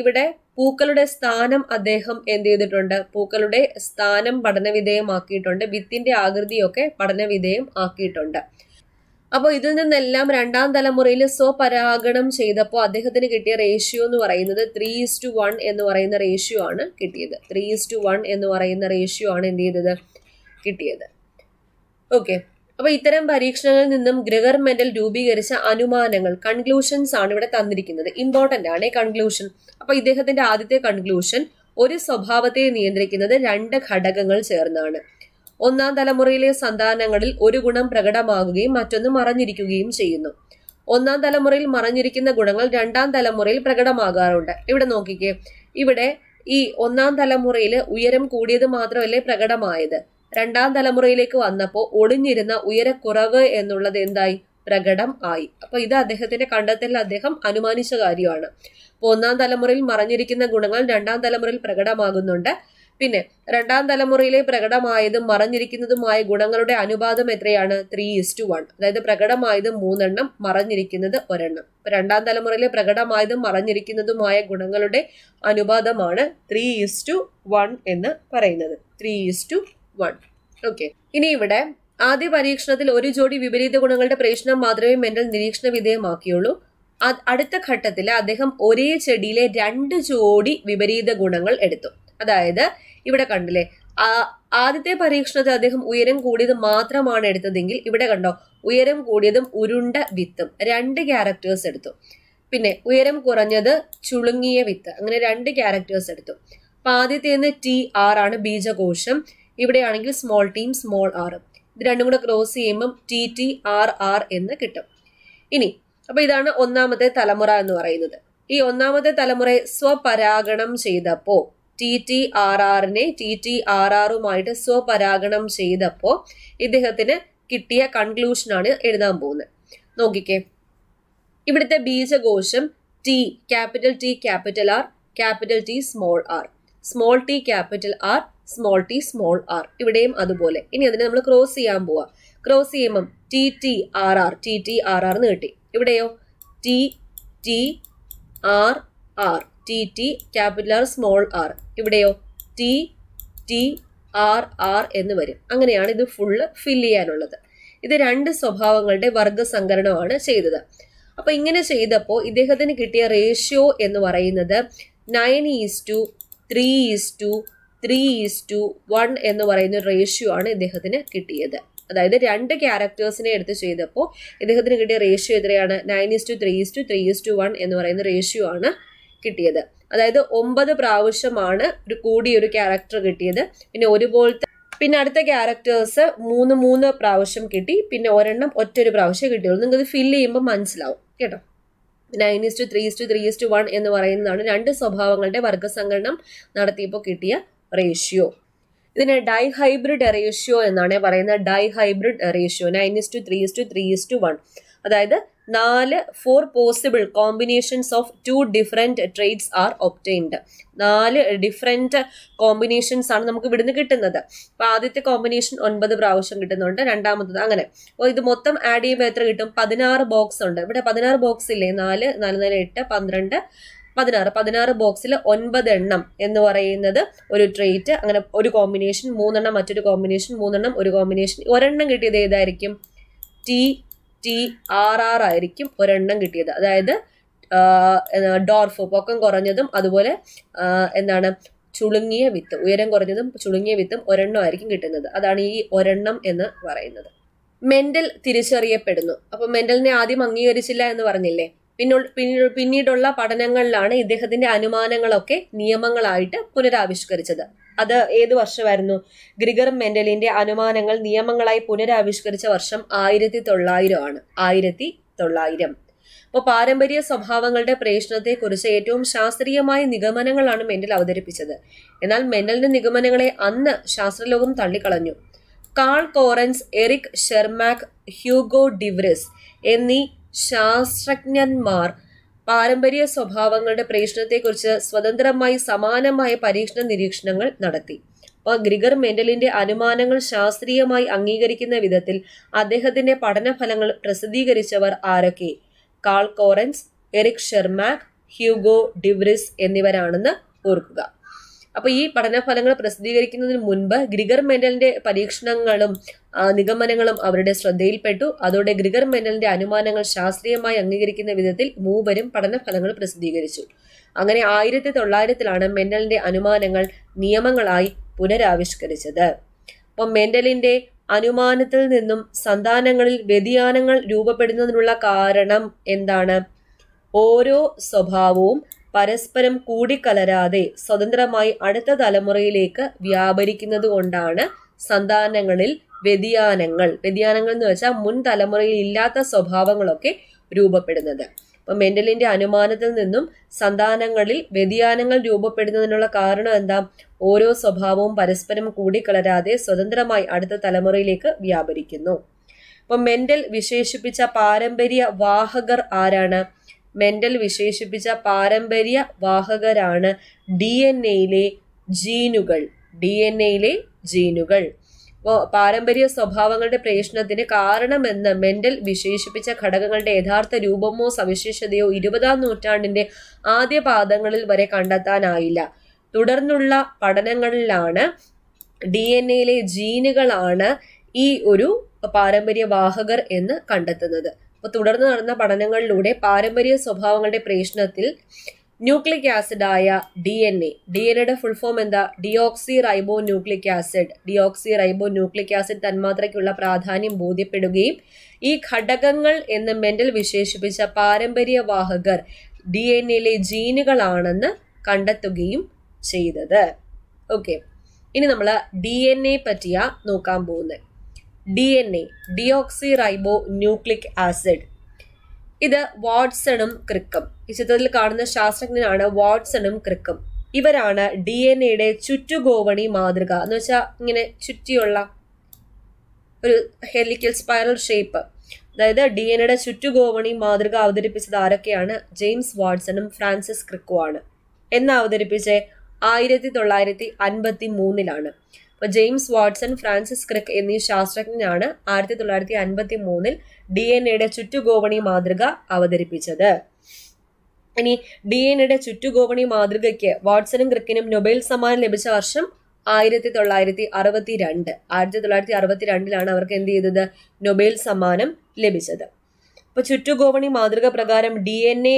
ഇവിടെ പൂക്കളുടെ സ്ഥാനം അദ്ദേഹം എന്ത് ചെയ്തിട്ടുണ്ട്, പൂക്കളുടെ സ്ഥാനം പഠനവിധേയമാക്കിയിട്ടുണ്ട്. വിത്തിന്റെ ആകൃതിയൊക്കെ പഠനവിധേയം ആക്കിയിട്ടുണ്ട്. അപ്പോൾ ഇതിൽ നിന്നെല്ലാം രണ്ടാം തലമുറയിൽ സ്വപരാഗണം ചെയ്തപ്പോൾ അദ്ദേഹത്തിന് കിട്ടിയ റേഷ്യോ എന്ന് പറയുന്നത് 3:1 എന്ന് പറയുന്ന റേഷ്യോ ആണ് കിട്ടിയത്. 3:1 എന്ന് പറയുന്ന റേഷ്യോ ആണ് എന്ത് ചെയ്തത് കിട്ടിയത്. ഓക്കെ, അപ്പോൾ ഇത്തരം പരീക്ഷണങ്ങളിൽ നിന്നും ഗ്രെഗർ മെൻഡൽ രൂപീകരിച്ച അനുമാനങ്ങൾ, കൺക്ലൂഷൻസ് ആണ് ഇവിടെ തന്നിരിക്കുന്നത്. ഇമ്പോർട്ടൻ്റ് ആണ് കൺക്ലൂഷൻ. അപ്പോൾ ഇദ്ദേഹത്തിന്റെ ആദ്യത്തെ കൺക്ലൂഷൻ, ഒരു സ്വഭാവത്തെ നിയന്ത്രിക്കുന്നത് 2 ഘടകങ്ങൾ ചേർന്നാണ്. ഒന്നാം തലമുറയിലെ സന്താനങ്ങളിൽ ഒരു ഗുണം പ്രകടമാകുകയും മറ്റൊന്ന് മറഞ്ഞിരിക്കുകയും ചെയ്യുന്നു. ഒന്നാം തലമുറയിൽ മറഞ്ഞിരിക്കുന്ന ഗുണങ്ങൾ രണ്ടാം തലമുറയിൽ പ്രകടമാകാറുണ്ട്. ഇവിടെ നോക്കിക്കേ, ഇവിടെ ഈ ഒന്നാം തലമുറയിൽ ഉയരം കൂടിയത് മാത്രമല്ലേ പ്രകടമായത്. രണ്ടാം തലമുറയിലേക്ക് വന്നപ്പോൾ ഒളിഞ്ഞിരുന്ന ഉയരക്കുറവ് എന്നുള്ളത് എന്തായി, പ്രകടം ആയി. അപ്പോൾ ഇത് അദ്ദേഹത്തിന്റെ കണ്ടെത്തലിൽ അദ്ദേഹം അനുമാനിച്ച കാര്യമാണ്. അപ്പോൾ ഒന്നാം തലമുറയിൽ മറഞ്ഞിരിക്കുന്ന ഗുണങ്ങൾ രണ്ടാം തലമുറയിൽ പ്രകടമാകുന്നുണ്ട്. പിന്നെ രണ്ടാം തലമുറയിലെ പ്രകടമായതും മറഞ്ഞിരിക്കുന്നതുമായ ഗുണങ്ങളുടെ അനുപാതം എത്രയാണ്, 3:1. അതായത് പ്രകടമായത് 3, മറഞ്ഞിരിക്കുന്നത് 1. രണ്ടാം തലമുറയിലെ പ്രകടമായതും മറഞ്ഞിരിക്കുന്നതുമായ ഗുണങ്ങളുടെ അനുപാതമാണ് 3:1 എന്ന് പറയുന്നത്. 3:1. ഓക്കെ, ഇനി ഇവിടെ ആദ്യ പരീക്ഷണത്തിൽ ഒരു ജോഡി വിപരീത ഗുണങ്ങളുടെ പ്രശ്നം മാത്രമേ മെൻഡൽ നിരീക്ഷണ വിധേയമാക്കിയുള്ളൂ. അടുത്ത ഘട്ടത്തിൽ അദ്ദേഹം ഒരേ ചെടിയിലെ 2 ജോഡി വിപരീത ഗുണങ്ങൾ എടുത്തു. അതായത് ഇവിടെ കണ്ടില്ലേ, ആദ്യത്തെ പരീക്ഷണത്തിൽ അദ്ദേഹം ഉയരം കൂടിയത് മാത്രമാണ് എടുത്തതെങ്കിൽ ഇവിടെ കണ്ടോ ഉയരം കൂടിയതും ഉരുണ്ട വിത്തും 2 ക്യാരക്ടേഴ്സ് എടുത്തു. പിന്നെ ഉയരം കുറഞ്ഞത് ചുളുങ്ങിയ വിത്ത്, അങ്ങനെ 2 ക്യാരക്ടേഴ്സ് എടുത്തു. അപ്പം ആദ്യത്തേന്ന് TR ആണ് ബീജകോശം, ഇവിടെയാണെങ്കിൽ സ്മോൾ ടിയും സ്മോൾ ആറും. ഇത് രണ്ടും കൂടെ ക്രോസ് ചെയ്യുമ്പം TR RR എന്ന് കിട്ടും. ഇനി അപ്പോൾ ഇതാണ് ഒന്നാമത്തെ തലമുറ എന്ന് പറയുന്നത്. ഈ ഒന്നാമത്തെ തലമുറയെ സ്വപരാഗണം ചെയ്തപ്പോൾ TT RRനെ TT RRമായിട്ട് സ്വപരാഗണം ചെയ്തപ്പോൾ ഇദ്ദേഹത്തിന് കിട്ടിയ കൺക്ലൂഷനാണ് എഴുതാൻ പോകുന്നത്. നോക്കിക്കേ, ഇവിടുത്തെ ബീജകോശം T capital T capital R capital T small r small T capital R small T small r ഇവിടെയും അതുപോലെ. ഇനി അതിനെ നമ്മൾ ക്രോസ് ചെയ്യാൻ പോവാ. ക്രോസ് ചെയ്യുമ്പം TT RR എന്ന് കിട്ടി. ഇവിടെയോ TT RR ഇവിടെയോ TT RR എന്ന് വരും. അങ്ങനെയാണ് ഇത് ഫുള്ള് ഫില്ല് ചെയ്യാനുള്ളത്. ഇത് 2 സ്വഭാവങ്ങളുടെ വർഗസംകരണമാണ് ചെയ്തത്. അപ്പോൾ ഇങ്ങനെ ചെയ്തപ്പോൾ ഇദ്ദേഹത്തിന് കിട്ടിയ റേഷ്യോ എന്ന് പറയുന്നത് 9:3:1 എന്ന് പറയുന്ന റേഷ്യോ ആണ് ഇദ്ദേഹത്തിന് കിട്ടിയത്. അതായത് 2 ക്യാരക്ടേഴ്സിനെ എടുത്ത് ചെയ്തപ്പോൾ ഇദ്ദേഹത്തിന് കിട്ടിയ റേഷ്യോ എത്രയാണ്, 9:3:1 എന്ന് പറയുന്ന റേഷ്യോ ആണ് കിട്ടിയത്. അതായത് 9 പ്രാവശ്യമാണ് ഒരു കൂടിയൊരു ക്യാരക്ടർ കിട്ടിയത്. പിന്നെ ഒരുപോലത്തെ, പിന്നെ അടുത്ത ക്യാരക്ടേഴ്സ് 3 പ്രാവശ്യം കിട്ടി. പിന്നെ 1 ഒറ്റ ഒരു പ്രാവശ്യം കിട്ടിയുള്ളൂ. നിങ്ങൾക്ക് ഇത് ഫില്ല് ചെയ്യുമ്പോൾ മനസ്സിലാവും കേട്ടോ. 9:3:3:1 എന്ന് പറയുന്നതാണ് രണ്ട് സ്വഭാവങ്ങളുടെ വർഗ്ഗസംകരണം നടത്തിയപ്പോൾ കിട്ടിയ റേഷ്യോ. ഇതിനെ ഡൈഹൈബ്രിഡ് റേഷ്യോ എന്നാണ് പറയുന്നത്. Dihybrid ratio 9:3:3:1. അതായത് 4 possible combinations of 2 different traits are obtained. 4 different combinations ആണ് നമുക്ക് ഇവിടുന്ന് കിട്ടുന്നത്. അപ്പോൾ ആദ്യത്തെ കോമ്പിനേഷൻ 9 പ്രാവശ്യം കിട്ടുന്നുണ്ട്, രണ്ടാമത്തത് അങ്ങനെ. അപ്പോൾ ഇത് മൊത്തം ആഡ് ചെയ്യുമ്പോൾ എത്ര കിട്ടും? 16 ബോക്സ് ഉണ്ട്. ഇവിടെ 16 ബോക്സ് ഇല്ലേ? 4, 4, 8, 12, 16 ബോക്സിൽ 9 എണ്ണം എന്ന് പറയുന്നത് ഒരു ട്രേറ്റ്, അങ്ങനെ ഒരു കോമ്പിനേഷൻ, 3 എണ്ണം മറ്റൊരു കോമ്പിനേഷൻ, 3 എണ്ണം ഒരു കോമ്പിനേഷൻ. ഒരെണ്ണം കിട്ടിയത് ഏതായിരിക്കും? TRR ആയിരിക്കും ഒരെണ്ണം കിട്ടിയത്. അതായത് ഡോർഫ്, പൊക്കം കുറഞ്ഞതും അതുപോലെ എന്താണ് ചുളുങ്ങിയ വിത്ത്, ഉയരം കുറഞ്ഞതും ചുളുങ്ങിയ വിത്തും ഒരെണ്ണം ആയിരിക്കും കിട്ടുന്നത്. അതാണ് ഈ ഒരെണ്ണം എന്ന് പറയുന്നത്. മെൻഡൽ തിരിച്ചറിയപ്പെടുന്നു. അപ്പോൾ മെൻഡലിനെ ആദ്യം അംഗീകരിച്ചില്ല എന്ന് പറഞ്ഞില്ലേ? പിന്നീടുള്ള പഠനങ്ങളിലാണ് ഇദ്ദേഹത്തിന്റെ അനുമാനങ്ങളൊക്കെ നിയമങ്ങളായിട്ട് പുനരാവിഷ്കരിച്ചത്. അത് ഏത് വർഷമായിരുന്നു? ഗ്രിഗർ മെൻഡലിന്റെ അനുമാനങ്ങൾ നിയമങ്ങളായി പുനരാവിഷ്കരിച്ച വർഷം 1900 ആണ്. 1900. അപ്പോൾ പാരമ്പര്യ സ്വഭാവങ്ങളുടെ പ്രേഷണത്തെക്കുറിച്ച് ഏറ്റവും ശാസ്ത്രീയമായ നിഗമനങ്ങളാണ് മെൻഡൽ അവതരിപ്പിച്ചത്. എന്നാൽ മെൻഡലിന്റെ നിഗമനങ്ങളെ അന്ന് ശാസ്ത്രലോകം തള്ളിക്കളഞ്ഞു. കാൾ കോറൻസ്, എറിക് ഷെർമാക്ക്, ഹ്യൂഗോ ഡിവ്രിസ് എന്നീ ശാസ്ത്രജ്ഞന്മാർ പാരമ്പര്യ സ്വഭാവങ്ങളുടെ പ്രേഷണത്തെക്കുറിച്ച് സ്വതന്ത്രമായി സമാനമായ പരീക്ഷണ നിരീക്ഷണങ്ങൾ നടത്തി. അപ്പോൾ ഗ്രിഗർ മെൻഡലിന്റെ അനുമാനങ്ങൾ ശാസ്ത്രീയമായി അംഗീകരിക്കുന്ന വിധത്തിൽ അദ്ദേഹത്തിന്റെ പഠനഫലങ്ങൾ പ്രസിദ്ധീകരിച്ചവർ ആരൊക്കെ? കാൾ കോറൻസ്, എറിക് ഷെർമാക്ക്, ഹ്യൂഗോ ഡിവ്രിസ് എന്നിവരാണെന്ന് ഓർക്കുക. അപ്പോൾ ഈ പഠനഫലങ്ങൾ പ്രസിദ്ധീകരിക്കുന്നതിന് മുൻപ് ഗ്രിഗർ മെൻഡലിന്റെ പരീക്ഷണങ്ങളും നിഗമനങ്ങളും അവരുടെ ശ്രദ്ധയിൽപ്പെട്ടു. അതോടെ ഗ്രിഗർ മെൻഡലിന്റെ അനുമാനങ്ങൾ ശാസ്ത്രീയമായി അംഗീകരിക്കുന്ന വിധത്തിൽ മൂവരും പഠനഫലങ്ങൾ പ്രസിദ്ധീകരിച്ചു. അങ്ങനെ 1900 മെൻഡലിന്റെ അനുമാനങ്ങൾ നിയമങ്ങളായി പുനരാവിഷ്കരിച്ചത്. അപ്പോൾ മെൻഡലിന്റെ അനുമാനത്തിൽ നിന്നും സന്താനങ്ങളിൽ വ്യതിയാനങ്ങൾ രൂപപ്പെടുന്നതിനുള്ള കാരണം എന്താണ്? ഓരോ സ്വഭാവവും പരസ്പരം കൂടിക്കലരാതെ സ്വതന്ത്രമായി അടുത്ത തലമുറയിലേക്ക് വ്യാപരിക്കുന്നത് കൊണ്ടാണ് സന്താനങ്ങളിൽ വ്യതിയാനങ്ങൾ എന്ന് വെച്ചാൽ മുൻ തലമുറയിൽ ഇല്ലാത്ത സ്വഭാവങ്ങളൊക്കെ രൂപപ്പെടുന്നത്. അപ്പം മെൻഡലിന്റെ അനുമാനത്തിൽ നിന്നും സന്താനങ്ങളിൽ വ്യതിയാനങ്ങൾ രൂപപ്പെടുന്നതിനുള്ള കാരണം എന്താ? ഓരോ സ്വഭാവവും പരസ്പരം കൂടിക്കലരാതെ സ്വതന്ത്രമായി അടുത്ത തലമുറയിലേക്ക് വ്യാപരിക്കുന്നു. അപ്പം മെൻഡൽ വിശേഷിപ്പിച്ച പാരമ്പര്യ വാഹകർ ആരാണ്? മെൻഡൽ വിശേഷിപ്പിച്ച പാരമ്പര്യ വാഹകരാണ് ഡി എൻ എയിലെ ജീനുകൾ. അപ്പോൾ പാരമ്പര്യ സ്വഭാവങ്ങളുടെ പ്രേഷണത്തിന് കാരണമെന്ന് മെൻഡൽ വിശേഷിപ്പിച്ച ഘടകങ്ങളുടെ യഥാർത്ഥ രൂപമോ സവിശേഷതയോ 20ാം നൂറ്റാണ്ടിന്റെ ആദ്യ പാദങ്ങളിൽ വരെ കണ്ടെത്താനായില്ല. തുടർന്നുള്ള പഠനങ്ങളിലാണ് DNA-യിലെ ജീനുകളാണ് ഈ ഒരു പാരമ്പര്യ വാഹകർ എന്ന് കണ്ടെത്തുന്നത്. അപ്പോൾ തുടർന്ന് നടന്ന പഠനങ്ങളിലൂടെ പാരമ്പര്യ സ്വഭാവങ്ങളുടെ പ്രേഷണത്തിൽ ന്യൂക്ലിക് ആസിഡായ DNA-യുടെ ഫുൾ ഫോം എന്താ? ഡിയോക്സി റൈബോ ന്യൂക്ലിക് ആസിഡ് തന്മാത്രയ്ക്കുള്ള പ്രാധാന്യം ബോധ്യപ്പെടുകയും ഈ ഘടകങ്ങൾ എന്ന് മെൻഡൽ വിശേഷിപ്പിച്ച പാരമ്പര്യ വാഹകർ DNA-യിലെ ജീനുകളാണെന്ന് കണ്ടെത്തുകയും ചെയ്തത്. ഓക്കെ, ഇനി നമ്മൾ DNA പറ്റിയാ നോക്കാൻ പോകുന്നത്. DNA ഡിയോക്സിറൈബോന്യൂക്ലിക് ആസിഡ്, ഇത് വാട്സണും ക്രിക്കും, ഈ ചിത്രത്തിൽ കാണുന്ന ശാസ്ത്രജ്ഞനാണ് വാട്സണും ക്രിക്കും. ഇവരാണ് DNA-യുടെ ചുറ്റുഗോവണി മാതൃക എന്ന് വെച്ചാൽ ഇങ്ങനെ ചുറ്റിയുള്ള ഒരു ഹെലിക്കൽ സ്പൈറൽ ഷേപ്പ്, അതായത് DNA-യുടെ ചുറ്റുഗോവണി മാതൃക അവതരിപ്പിച്ചത് ആരൊക്കെയാണ്? ജെയിംസ് വാട്സണും ഫ്രാൻസിസ് ക്രിക്കുമാണ്. എന്ന് അവതരിപ്പിച്ച് 1953. അപ്പോൾ ജെയിംസ് വാട്സൺ, ഫ്രാൻസിസ് ക്രിക്ക് എന്നീ ശാസ്ത്രജ്ഞനാണ് 1953 DNA-യുടെ ചുറ്റുഗോവണി മാതൃക അവതരിപ്പിച്ചത്. ഇനി DNA-യുടെ ചുറ്റുഗോവണി മാതൃകയ്ക്ക് വാട്സനും ക്രിക്കിനും നൊബേൽ സമ്മാനം ലഭിച്ച വർഷം 1962. 1962 അവർക്ക് എന്ത് ചെയ്തത്? നൊബേൽ സമ്മാനം ലഭിച്ചത്. അപ്പോൾ ചുറ്റുഗോവണി മാതൃക പ്രകാരം DNA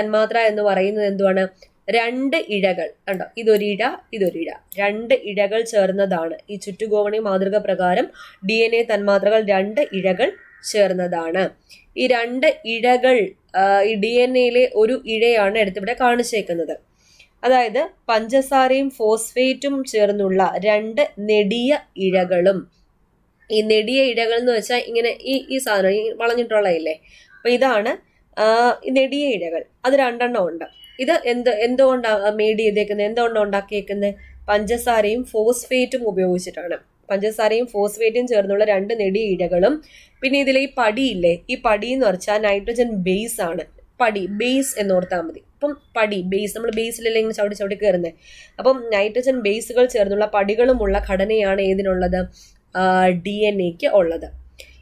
തന്മാത്ര എന്ന് പറയുന്നത് എന്തുവാണ്? 2 ഇഴകൾ, കണ്ടോ, ഇതൊരിഴ, 2 ഇഴകൾ ചേർന്നതാണ്. ഈ ചുറ്റുഗോവണി മാതൃക പ്രകാരം DNA തന്മാത്രകൾ 2 ഇഴകൾ ചേർന്നതാണ്. ഈ 2 ഇഴകൾ, ഈ DNA-യിലെ ഒരു ഇഴയാണ് എടുത്തിവിടെ കാണിച്ചേക്കുന്നത്. അതായത് പഞ്ചസാരയും ഫോസ്ഫേറ്റും ചേർന്നുള്ള 2 നെടിയ ഇഴകളും. ഈ നെടിയ ഇഴകൾ എന്ന് വെച്ചാൽ ഇങ്ങനെ ഈ സാധനം വളഞ്ഞിട്ടുള്ള ഇല്ലേ? അപ്പോൾ ഇതാണ് നെടിയയിലകൾ അത് രണ്ടെണ്ണം ഉണ്ട്. ഇത് എന്തുകൊണ്ടാണ് മെയ്ഡ് ചെയ്തേക്കുന്നത്, എന്തുകൊണ്ടാണ് ഉണ്ടാക്കിയേക്കുന്നത്? പഞ്ചസാരയും ഫോസ്ഫേറ്റും ഉപയോഗിച്ചിട്ടാണ്. പഞ്ചസാരയും ഫോസ്ഫേറ്റും ചേർന്നുള്ള രണ്ട് നെടിയിഴകളും. പിന്നെ ഇതിലെ ഈ പടിയില്ലേ, ഈ പടി എന്ന് വെച്ചാൽ നൈട്രജൻ ബേസ് ആണ്. പടി ബേസ് എന്നോർത്താൽ മതി. അപ്പം പടി ബേസ്, നമ്മൾ ബേസിലല്ലേ ഇങ്ങനെ ചവിട്ടി ചവിട്ടി കയറുന്നത്. അപ്പം നൈട്രജൻ ബേസുകൾ ചേർന്നുള്ള പടികളുമുള്ള ഘടനയാണ് ഏതിനുള്ളത്? ഡി എൻ എക്ക് ഉള്ളത്.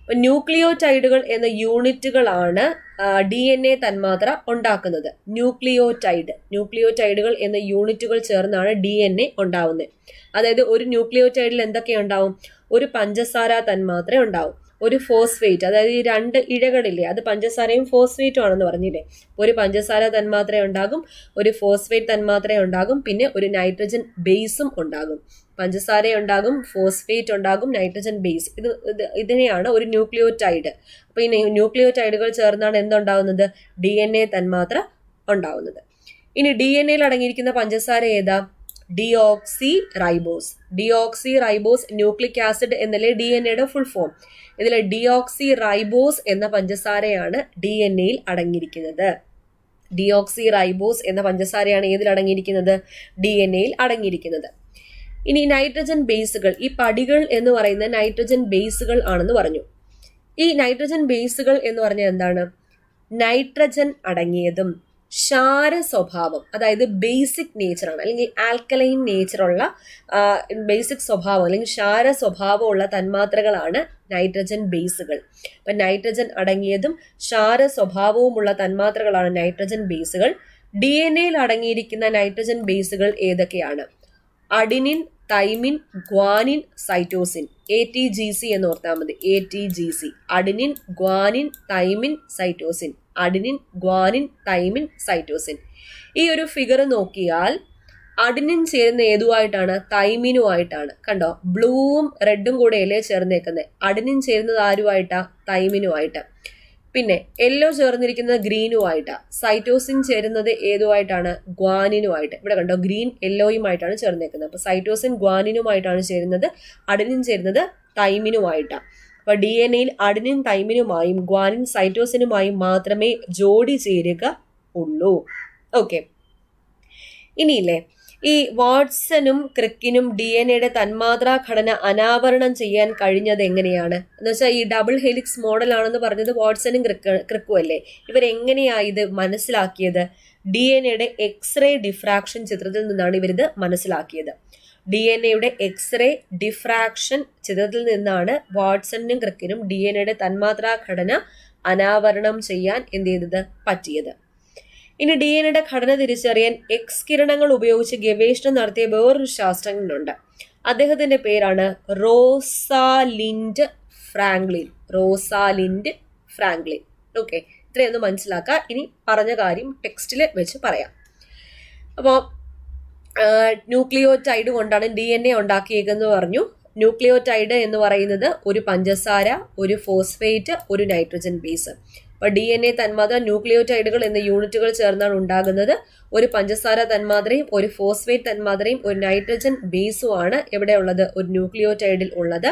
അപ്പം ന്യൂക്ലിയോടൈഡുകൾ എന്ന യൂണിറ്റുകളാണ് ഡി എൻ എ തന്മാത്ര ഉണ്ടാക്കുന്നത്. ന്യൂക്ലിയോടൈഡുകൾ എന്ന യൂണിറ്റുകൾ ചേർന്നാണ് ഡി എൻ എ ഉണ്ടാവുന്നത്. അതായത് ഒരു ന്യൂക്ലിയോടൈഡിൽ എന്തൊക്കെ ഉണ്ടാവും? ഒരു പഞ്ചസാര തന്മാത്ര ഉണ്ടാവും, ഒരു ഫോസ്ഫേറ്റ്, അതായത് ഈ രണ്ട് ഇഴകളില്ലേ അത് പഞ്ചസാരയും ഫോസ്ഫേറ്റും ആണെന്ന് പറഞ്ഞില്ലേ. ഒരു പഞ്ചസാര തന്മാത്ര ഉണ്ടാകും, ഒരു ഫോസ്ഫേറ്റ് തന്മാത്ര ഉണ്ടാകും, പിന്നെ ഒരു നൈട്രജൻ ബേസും ഉണ്ടാകും. പഞ്ചസാര ഉണ്ടാകും, ഫോസ്ഫേറ്റ് ഉണ്ടാകും, നൈട്രജൻ ബേസ്, ഇതിനെയാണ് ഒരു ന്യൂക്ലിയോടൈഡ്. അപ്പോൾ ഈ ന്യൂക്ലിയോടൈഡുകൾ ചേർന്നാണ് എന്തുണ്ടാവുന്നത്? ഡി എൻ എ തന്മാത്ര ഉണ്ടാവുന്നത്. ഇനി ഡി എൻ എയിൽ അടങ്ങിയിരിക്കുന്ന പഞ്ചസാര ഏതാ? ഡിയോക്സി റൈബോസ് ന്യൂക്ലിക് ആസിഡ് എന്നല്ലേ ഡി എൻ എയുടെ ഫുൾ ഫോം. ഇതിലെ ഡിയോക്സി റൈബോസ് എന്ന പഞ്ചസാരയാണ് ഡി എൻ എയിൽ അടങ്ങിയിരിക്കുന്നത്. ഡിയോക്സി റൈബോസ് എന്ന പഞ്ചസാരയാണ് ഏതിൽ അടങ്ങിയിരിക്കുന്നത്? ഡി എൻ എയിൽ അടങ്ങിയിരിക്കുന്നത്. ഇനി നൈട്രജൻ ബേസുകൾ, ഈ പടികൾ എന്ന് പറയുന്ന നൈട്രജൻ ബേസുകൾ ആണെന്ന് പറഞ്ഞു. ഈ നൈട്രജൻ ബേസുകൾ എന്ന് പറഞ്ഞാൽ എന്താണ്? നൈട്രജൻ അടങ്ങിയതും ക്ഷാര സ്വഭാവം, അതായത് ബേസിക് നേച്ചറാണ്, അല്ലെങ്കിൽ ആൽക്കലൈൻ നേച്ചറുള്ള ബേസിക് സ്വഭാവം അല്ലെങ്കിൽ ക്ഷാര സ്വഭാവമുള്ള തന്മാത്രകളാണ് നൈട്രജൻ ബേസുകൾ. അപ്പം നൈട്രജൻ അടങ്ങിയതും ക്ഷാര സ്വഭാവവുമുള്ള തന്മാത്രകളാണ് നൈട്രജൻ ബേസുകൾ. ഡി എൻ എയിൽ അടങ്ങിയിരിക്കുന്ന നൈട്രജൻ ബേസുകൾ ഏതൊക്കെയാണ്? Adenine, thymine, guanine, cytosine. ATGC എന്ന് ഓർത്താൽ മതി. ATGC adenine guanine thymine cytosine. Adenine guanine thymine cytosine. ഈ ഒരു ഫിഗർ നോക്കിയാൽ അഡിനിൻ ചേരുന്ന ഏതുമായിട്ടാണ്? തൈമിനുമായിട്ടാണ്. കണ്ടോ, ബ്ലൂവും റെഡും കൂടെയല്ലേ ചേർന്നേക്കുന്നത്. അഡിനിൻ ചേരുന്നത് ആരുമായിട്ടാണ്? തൈമിനുമായിട്ട്. പിന്നെ യെല്ലോ ചേർന്നിരിക്കുന്നത് ഗ്രീനുമായിട്ടാണ്. സൈറ്റോസിൻ ചേരുന്നത് ഏതുമായിട്ടാണ്? ഗ്വാനിനുമായിട്ട്. ഇവിടെ കണ്ടോ, ഗ്രീൻ യെല്ലോയുമായിട്ടാണ് ചേർന്നേക്കുന്നത്. അപ്പോൾ സൈറ്റോസിൻ ഗ്വാനിനുമായിട്ടാണ് ചേരുന്നത്. അഡിനിൻ ചേരുന്നത് തൈമിനുമായിട്ടാണ്. അപ്പോൾ ഡി എൻ എയിൽ അഡിനിൻ തൈമിനുമായും ഗ്വാനിൻ സൈറ്റോസിനുമായും മാത്രമേ ജോഡി ചേരുക ഉള്ളൂ. ഓക്കെ, ഇനിയില്ലേ ഈ വാട്സനും ക്രിക്കിനും ഡി എൻ എയുടെ തന്മാത്രാ ഘടന അനാവരണം ചെയ്യാൻ കഴിഞ്ഞത് എങ്ങനെയാണ് എന്ന് വെച്ചാൽ, ഈ ഡബിൾ ഹെലിക്സ് മോഡലാണെന്ന് പറഞ്ഞത് വാട്സനും ക്രിക്കും അല്ലേ. ഇവരെങ്ങനെയാണ് ഇത് മനസ്സിലാക്കിയത്? ഡി എൻ എയുടെ എക്സ്റേ ഡിഫ്രാക്ഷൻ ചിത്രത്തിൽ നിന്നാണ് ഇവരിത് മനസ്സിലാക്കിയത്. ഡി എൻ എയുടെ എക്സ്റേ ഡിഫ്രാക്ഷൻ ചിത്രത്തിൽ നിന്നാണ് വാട്സനും ക്രിക്കിനും ഡി എൻ എയുടെ തന്മാത്രാ ഘടന അനാവരണം ചെയ്യാൻ എന്ത് ചെയ്തത്? പറ്റിയത്. ഇനി ഡി എൻ എയുടെ ഘടന തിരിച്ചറിയാൻ എക്സ് കിരണങ്ങൾ ഉപയോഗിച്ച് ഗവേഷണം നടത്തിയ വേറൊരു ശാസ്ത്രജ്ഞനുണ്ട്. അദ്ദേഹത്തിൻ്റെ പേരാണ് റോസാലിൻഡ് ഫ്രാങ്ക്ലിൻ. ഓക്കെ, ഇത്രയൊന്ന് മനസ്സിലാക്കുക. ഇനി പറഞ്ഞ കാര്യം ടെക്സ്റ്റിൽ വെച്ച് പറയാം. അപ്പോൾ ന്യൂക്ലിയോടൈഡ് കൊണ്ടാണ് ഡി എൻ എ ഉണ്ടാക്കിയേക്കെന്ന് പറഞ്ഞു. ന്യൂക്ലിയോടൈഡ് എന്ന് പറയുന്നത് ഒരു പഞ്ചസാര, ഒരു ഫോസ്ഫേറ്റ്, ഒരു നൈട്രജൻ ബേസ്. അപ്പോൾ ഡി എൻ എ തന്മാത്ര ന്യൂക്ലിയോടൈഡുകൾ എന്ന യൂണിറ്റുകൾ ചേർന്നാണ് ഉണ്ടാകുന്നത്. ഒരു പഞ്ചസാര തന്മാത്രയും ഒരു ഫോസ്ഫേറ്റ് തന്മാത്രയും ഒരു നൈട്രജൻ ബേസുമാണ് എവിടെയുള്ളത്? ഒരു ന്യൂക്ലിയോടൈഡിൽ ഉള്ളത്.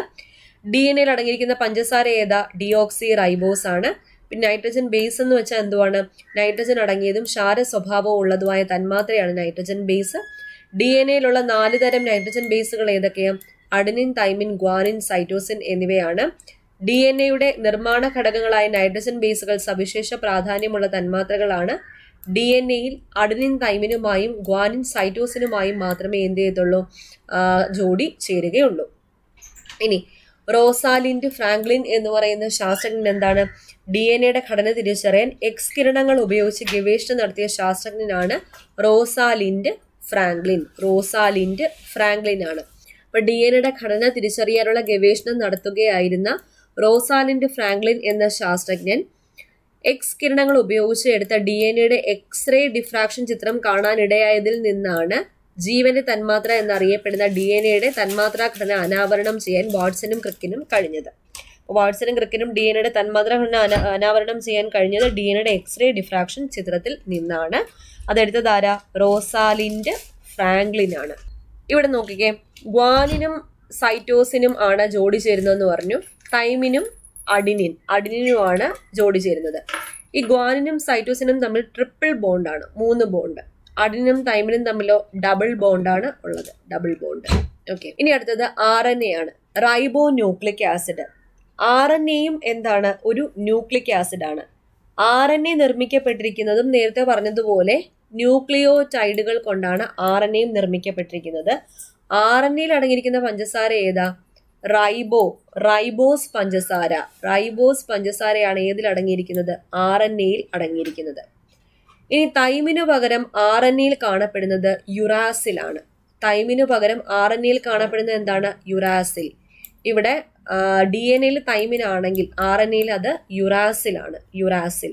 ഡി എൻ എയിൽ അടങ്ങിയിരിക്കുന്ന പഞ്ചസാര ഏതാ? ഡിയോക്സി റൈബോസ് ആണ്. പിന്നെ നൈട്രജൻ ബേസ് എന്ന് വെച്ചാൽ എന്തുവാണ്? നൈട്രജൻ അടങ്ങിയതും ക്ഷാര സ്വഭാവവും ഉള്ളതുമായ തന്മാത്രയാണ് നൈട്രജൻ ബേസ്. ഡി എൻ എയിലുള്ള 4 തരം നൈട്രജൻ ബേസുകൾ ഏതൊക്കെയാണ്? അഡിനിൻ, തൈമിൻ, ഗ്വാനിൻ, സൈറ്റോസിൻ എന്നിവയാണ്. ഡി എൻ എയുടെ നിർമ്മാണ ഘടകങ്ങളായ നൈട്രജൻ ബേസുകൾ സവിശേഷ പ്രാധാന്യമുള്ള തന്മാത്രകളാണ്. ഡി എൻ എയിൽ അഡിനിൻ തൈമിനുമായും ഗ്വാനിൻ സൈറ്റോസിനുമായും മാത്രമേ എന്ത് ചെയ്തുള്ളൂ? ജോഡി ചേരുകയുള്ളൂ. ഇനി റോസാലിൻഡ് ഫ്രാങ്ക്ലിൻ എന്ന് പറയുന്ന ശാസ്ത്രജ്ഞൻ എന്താണ്? ഡി എൻ എയുടെ ഘടന തിരിച്ചറിയാൻ എക്സ് കിരണങ്ങൾ ഉപയോഗിച്ച് ഗവേഷണം നടത്തിയ ശാസ്ത്രജ്ഞനാണ് റോസാലിൻഡ് ഫ്രാങ്ക്ലിൻ ആണ്. അപ്പോൾ ഡി എൻ എയുടെ ഘടന തിരിച്ചറിയാനുള്ള ഗവേഷണം നടത്തുകയായിരുന്ന റോസാലിൻഡ് ഫ്രാങ്ക്ലിൻ എന്ന ശാസ്ത്രജ്ഞൻ എക്സ് കിരണങ്ങൾ ഉപയോഗിച്ച് എടുത്ത ഡി എൻ എയുടെ എക്സ്റേ ഡിഫ്രാക്ഷൻ ചിത്രം കാണാനിടയായതിൽ നിന്നാണ് ജീവന്റെ തന്മാത്ര എന്നറിയപ്പെടുന്ന ഡി എൻ എയുടെ തന്മാത്രാ ഘടന അനാവരണം ചെയ്യാൻ വാട്സനും ക്രിക്കിനും കഴിഞ്ഞത്. വാട്സനും ക്രിക്കിനും ഡി എൻ എയുടെ തന്മാത്രാ ഘടന അനാവരണം ചെയ്യാൻ കഴിഞ്ഞത് ഡി എൻ എയുടെ എക്സ്റേ ഡിഫ്രാക്ഷൻ ചിത്രത്തിൽ നിന്നാണ്. അതെടുത്തത് ആരാ? റോസാലിൻഡ് ഫ്രാങ്ക്ലിൻ ആണ്. ഇവിടെ നോക്കിക്കേ, ഗ്വാനിനും സൈറ്റോസിനും ആണ് ജോഡി ചേരുന്നതെന്ന് പറഞ്ഞു. തൈമിനും അഡിനിനുമാണ് ജോഡി ചേരുന്നത്. ഈ ഗ്വാനിനും സൈറ്റോസിനും തമ്മിൽ ട്രിപ്പിൾ ബോണ്ടാണ്, 3 ബോണ്ട്. അഡിനും തൈമിനും തമ്മിലോ ഡബിൾ ബോണ്ടാണ് ഉള്ളത്, ഡബിൾ ബോണ്ട്. ഓക്കെ, ഇനി അടുത്തത് ആർ എൻ എ ആണ്, റൈബോ ന്യൂക്ലിക് ആസിഡ്. ആർ എൻ എയും എന്താണ്, ഒരു ന്യൂക്ലിക് ആസിഡാണ്. ആർ എൻ എ നിർമ്മിക്കപ്പെട്ടിരിക്കുന്നതും നേരത്തെ പറഞ്ഞതുപോലെ ന്യൂക്ലിയോടൈഡുകൾ കൊണ്ടാണ് ആർ എൻ എയും നിർമ്മിക്കപ്പെട്ടിരിക്കുന്നത്. ആർ എൻ എയിൽ അടങ്ങിയിരിക്കുന്ന പഞ്ചസാര ഏതാ, റൈബോസ് പഞ്ചസാര. റൈബോസ് പഞ്ചസാരയാണ് ഏതിൽ അടങ്ങിയിരിക്കുന്നത്, ആർ എൻ എയിൽ അടങ്ങിയിരിക്കുന്നത്. ഇനി തൈമിനു പകരം ആർ എൻ എയിൽ കാണപ്പെടുന്നത് യുറാസിലാണ്. തൈമിനു പകരം ആർ എൻ എയിൽ കാണപ്പെടുന്നത് എന്താണ്, യുറാസിൽ. ഇവിടെ ഡി എൻ എയിൽ തൈമിനാണെങ്കിൽ ആർ എൻ എയിൽ അത് യുറാസിലാണ്, യുറാസിൽ.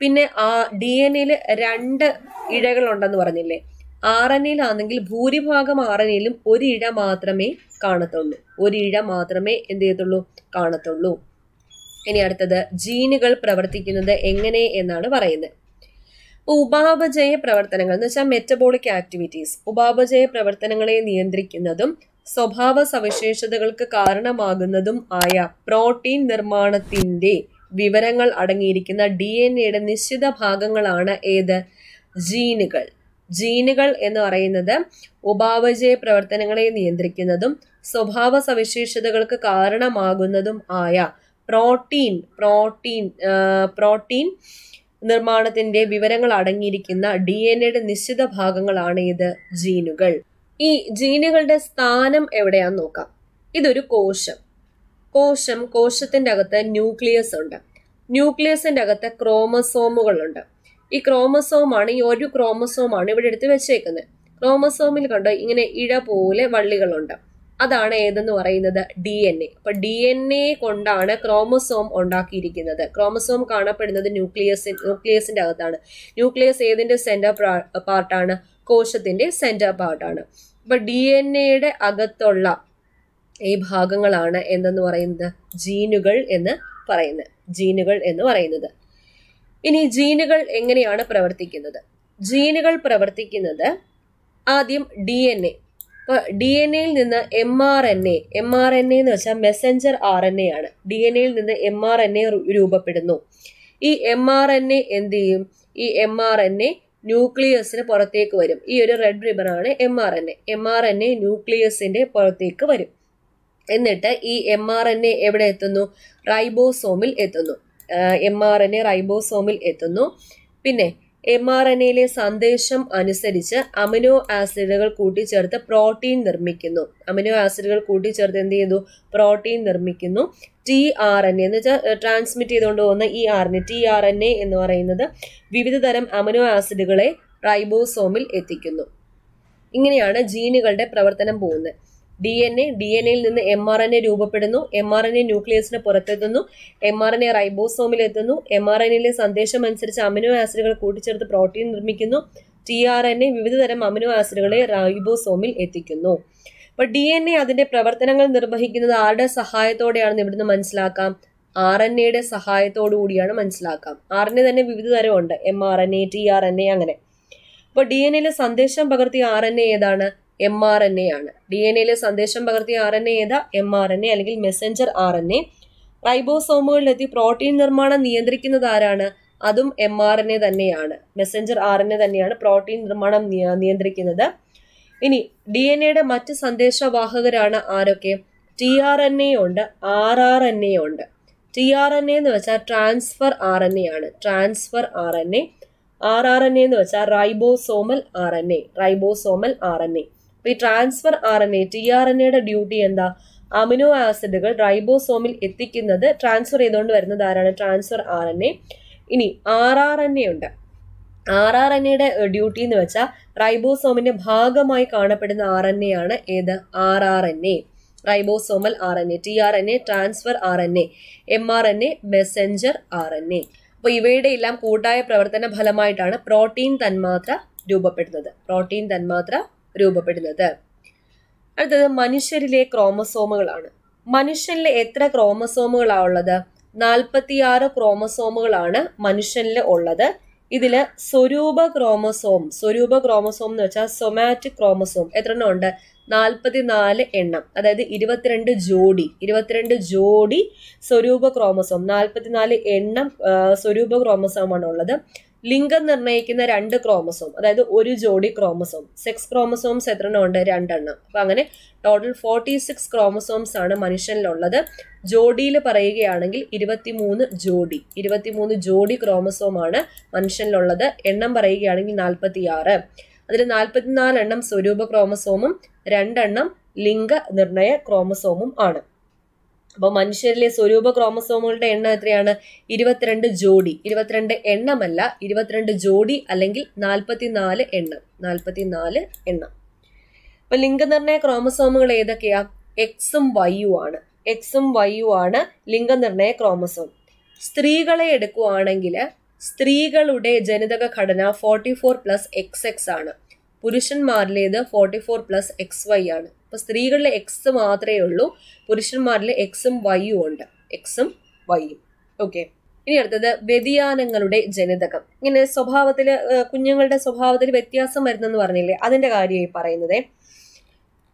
പിന്നെ ആ ഡി എൻ എയിൽ 2 ഇഴകളുണ്ടെന്ന് പറഞ്ഞില്ലേ, ആർ എൻ എയിൽ ആണെങ്കിൽ ഭൂരിഭാഗം ആർ എൻ എയിലും 1 ഇഴ മാത്രമേ കാണത്തുള്ളൂ, 1 ഇഴ മാത്രമേ എന്ത് ചെയ്യത്തുള്ളൂ, കാണത്തുള്ളൂ. ഇനി അടുത്തത് ജീനുകൾ പ്രവർത്തിക്കുന്നത് എങ്ങനെ എന്നാണ് പറയുന്നത്. ഉപാപചയ പ്രവർത്തനങ്ങൾ എന്ന് വെച്ചാൽ മെറ്റബോളിക് ആക്ടിവിറ്റീസ്, ഉപാപചയ പ്രവർത്തനങ്ങളെ നിയന്ത്രിക്കുന്നതും സ്വഭാവ സവിശേഷതകൾക്ക് കാരണമാകുന്നതും ആയ പ്രോട്ടീൻ നിർമ്മാണത്തിന്റെ വിവരങ്ങൾ അടങ്ങിയിരിക്കുന്ന ഡി എൻ എയുടെ നിശ്ചിത ഭാഗങ്ങളാണ് ഏത്, ജീനുകൾ. ജീനുകൾ എന്ന് പറയുന്നത് ഉപാപചയ പ്രവർത്തനങ്ങളെ നിയന്ത്രിക്കുന്നതും സ്വഭാവ സവിശേഷതകൾക്ക് കാരണമാകുന്നതും ആയ പ്രോട്ടീൻ നിർമ്മാണത്തിന്റെ വിവരങ്ങൾ അടങ്ങിയിരിക്കുന്ന ഡി എൻ എയുടെ നിശ്ചിത ഭാഗങ്ങളാണ് ഇത്, ജീനുകൾ. ഈ ജീനുകളുടെ സ്ഥാനം എവിടെയാന്ന് നോക്കാം. ഇതൊരു കോശം, കോശത്തിന്റെ അകത്ത് ന്യൂക്ലിയസ് ഉണ്ട്, ന്യൂക്ലിയസിന്റെ അകത്ത് ക്രോമസോമുകളുണ്ട്. ഈ ക്രോമസോമാണ്, ഈ ഒരു ക്രോമസോമാണ് ഇവിടെ എടുത്ത് വെച്ചേക്കുന്നത്. ക്രോമസോമിൽ കണ്ടോ ഇങ്ങനെ ഇഴ പോലെ വള്ളികളുണ്ട്, അതാണ് ഏതെന്ന് പറയുന്നത്, ഡി എൻ എ. അപ്പൊ ഡി എൻ എ കൊണ്ടാണ് ക്രോമസോം ഉണ്ടാക്കിയിരിക്കുന്നത്. ക്രോമസോം കാണപ്പെടുന്നത് ന്യൂക്ലിയസിന്റെ അകത്താണ്. ന്യൂക്ലിയസ് ഏതിന്റെ സെന്റർ പാർട്ടാണ്, കോശത്തിന്റെ സെന്റർ പാർട്ടാണ്. അപ്പൊ ഡി എൻ എയുടെ അകത്തുള്ള ഈ ഭാഗങ്ങളാണ് എന്തെന്ന് പറയുന്നത്, ജീനുകൾ എന്ന് പറയുന്നത്, ജീനുകൾ എന്ന് പറയുന്നത്. ഇനി ജീനുകൾ എങ്ങനെയാണ് പ്രവർത്തിക്കുന്നത്? ജീനുകൾ പ്രവർത്തിക്കുന്നത് ആദ്യം ഡി എൻ എ, അപ്പോൾ ഡി എൻ എയിൽ നിന്ന് എം ആർ എൻ എ എന്ന് വെച്ചാൽ മെസ്സഞ്ചർ ആർ എൻ എ ആണ്. ഡി എൻ എയിൽ നിന്ന് എം ആർ എൻ എ രൂപപ്പെടുന്നു. ഈ എം ആർ എൻ എ എന്ത് ചെയ്യും, ഈ എം ആർ എൻ എ ന്യൂക്ലിയസിന് പുറത്തേക്ക് വരും. ഈ ഒരു റെഡ് റിബണാണ് എം ആർ എൻ എ ന്യൂക്ലിയസിന്റെ പുറത്തേക്ക് വരും. എന്നിട്ട് ഈ എം ആർ എൻ എ എവിടെ എത്തുന്നു, റൈബോസോമിൽ എത്തുന്നു. എം ആർ എൻ എ റൈബോസോമിൽ എത്തുന്നു. പിന്നെ എം ആർ എൻ എയിലെ സന്ദേശം അനുസരിച്ച് അമിനോ ആസിഡുകൾ കൂട്ടിച്ചേർത്ത് പ്രോട്ടീൻ നിർമ്മിക്കുന്നു. അമിനോ ആസിഡുകൾ കൂട്ടിച്ചേർത്ത് എന്ത് ചെയ്തു, പ്രോട്ടീൻ നിർമ്മിക്കുന്നു. ടി ആർ എൻ എ എന്ന് വെച്ചാൽ ട്രാൻസ്മിറ്റ് ചെയ്തുകൊണ്ട് പോകുന്ന ഈ R N A, T R N A എന്ന് പറയുന്നത് വിവിധ തരം അമിനോ ആസിഡുകളെ റൈബോസോമിൽ എത്തിക്കുന്നു. ഇങ്ങനെയാണ് ജീനുകളുടെ പ്രവർത്തനം പോകുന്നത്. ഡി എൻ എയിൽ നിന്ന് എം ആർ എൻ എ രൂപപ്പെടുന്നു, എം ആർ എൻ എ ന്യൂക്ലിയസിന് പുറത്തെത്തുന്നു, എം ആർ എൻ എ റൈബോസോമിൽ എത്തുന്നു, എം ആർ എൻ എയിലെ സന്ദേശം അനുസരിച്ച് അമിനോ ആസിഡുകൾ കൂട്ടിച്ചേർത്ത് പ്രോട്ടീൻ നിർമ്മിക്കുന്നു, ടി ആർ എൻ എ വിവിധ തരം അമിനോ ആസിഡുകളെ റൈബോസോമിൽ എത്തിക്കുന്നു. അപ്പൊ ഡി എൻ എ അതിന്റെ പ്രവർത്തനങ്ങൾ നിർവഹിക്കുന്നത് ആരുടെ സഹായത്തോടെയാണെന്ന് ഇവിടുന്ന് മനസ്സിലാക്കാം, ആർ എൻ എയുടെ സഹായത്തോടു കൂടിയാണ് മനസ്സിലാക്കാം. ആർ എൻ എ തന്നെ വിവിധ തരമുണ്ട്, M R N A, T R N A, അങ്ങനെ. അപ്പോൾ ഡി എൻ എയിലെ സന്ദേശം പകർത്തിയ ആർ എൻ എ ഏതാണ്, എം ആർ എൻ എ ആണ്. ഡി എൻ എയിലെ സന്ദേശം പകർത്തിയ ആർ എൻ എ ഏതാ, എം ആർ എൻ എ അല്ലെങ്കിൽ മെസ്സഞ്ചർ ആർ എൻ എ. റൈബോസോമുകളിലെത്തി പ്രോട്ടീൻ നിർമ്മാണം നിയന്ത്രിക്കുന്നത് ആരാണ്, അതും എം ആർ എൻ എ തന്നെയാണ്, മെസ്സഞ്ചർ ആർ എൻ എ തന്നെയാണ് പ്രോട്ടീൻ നിർമ്മാണം നിയന്ത്രിക്കുന്നത്. ഇനി ഡി എൻ എയുടെ മറ്റ് സന്ദേശവാഹകരാണ് ആരൊക്കെ, ടി ആർ എൻ എ ഉണ്ട്, ആർ ആർ എൻ എ ഉണ്ട്. ടി ആർ എൻ എ എന്ന് വെച്ചാൽ ട്രാൻസ്ഫർ ആർ എൻ എ ആണ്, transfer R N A. R R N A എന്ന് വെച്ചാൽ റൈബോസോമൽ ആർ എൻ എ. ഈ transfer R N A, T R N എയുടെ ഡ്യൂട്ടി എന്താ, അമിനോ ആസിഡുകൾ റൈബോസോമിൽ എത്തിക്കുന്നത്, ട്രാൻസ്ഫർ ചെയ്തുകൊണ്ട് വരുന്നത് ആരാണ്, ട്രാൻസ്ഫർ ആർ എൻ എ. ഇനി ആർ ആർ എൻ എ ഉണ്ട്, ആർ ആർ എൻ എയുടെ ഡ്യൂട്ടി എന്ന് വെച്ചാൽ റൈബോസോമിന്റെ ഭാഗമായി കാണപ്പെടുന്ന ആർ എൻ എ ആണ് ഏത്, R R N A, ribosomal R N A. T R N A transfer R N A, M R N A messenger R N A. അപ്പോൾ ഇവയുടെ എല്ലാം കൂട്ടായ പ്രവർത്തന ഫലമായിട്ടാണ് പ്രോട്ടീൻ തന്മാത്ര രൂപപ്പെടുന്നത്. അടുത്തത് മനുഷ്യരിലെ ക്രോമസോമുകളാണ്. മനുഷ്യനിലെ എത്ര ക്രോമസോമുകളാണ് ഉള്ളത്, 46 ക്രോമസോമുകളാണ് മനുഷ്യനിൽ ഉള്ളത്. ഇതില് സ്വരൂപ ക്രോമസോം എന്ന് വെച്ചാൽ സൊമാറ്റിക് ക്രോമസോം എത്ര എണ്ണം ഉണ്ട്, 44 എണ്ണം, അതായത് 22 ജോഡി സ്വരൂപ ക്രോമസോം, 44 എണ്ണം സ്വരൂപ ക്രോമസോമാണുള്ളത്. ലിംഗം നിർണ്ണയിക്കുന്ന 2 ക്രോമസോം, അതായത് 1 ജോഡി ക്രോമസോം. സെക്സ് ക്രോമസോംസ് എത്ര എണ്ണം ഉണ്ട്? 2 എണ്ണം. അപ്പം അങ്ങനെ ടോട്ടൽ 46 ക്രോമസോംസ് ആണ് മനുഷ്യനിലുള്ളത്. ജോഡിയിൽ പറയുകയാണെങ്കിൽ 23 ജോഡി ക്രോമസോമാണ് മനുഷ്യനിലുള്ളത്. എണ്ണം പറയുകയാണെങ്കിൽ 46. അതിൽ 44 എണ്ണം സ്വരൂപ ക്രോമസോമും 2 എണ്ണം ലിംഗ നിർണയ ക്രോമസോമും ആണ്. അപ്പോൾ മനുഷ്യരിലെ സ്വരൂപ ക്രോമസോമുകളുടെ എണ്ണം എത്രയാണ്? 22 ജോഡി. 22 എണ്ണമല്ല, 22 ജോഡി അല്ലെങ്കിൽ 44 എണ്ണം. അപ്പോൾ ലിംഗനിർണയ ക്രോമസോമുകൾ ഏതൊക്കെയാ? എക്സും വൈയുമാണ് ലിംഗനിർണയ ക്രോമസോം. സ്ത്രീകളെ എടുക്കുകയാണെങ്കിൽ സ്ത്രീകളുടെ ജനിതക ഘടന 44+XX ആണ്. പുരുഷന്മാരിലേത് 44+XY ആണ്. അപ്പോൾ സ്ത്രീകളിലെ എക്സ് മാത്രമേ ഉള്ളൂ, പുരുഷന്മാരിൽ എക്സും വൈയും ഉണ്ട്. ഓക്കെ, ഇനി അടുത്തത് വ്യതിയാനങ്ങളുടെ ജനിതകം. ഇങ്ങനെ സ്വഭാവത്തിൽ, കുഞ്ഞുങ്ങളുടെ സ്വഭാവത്തിൽ വ്യത്യാസം വരുന്നെന്ന് പറഞ്ഞില്ലേ, അതിൻ്റെ കാര്യമായി പറയുന്നത്.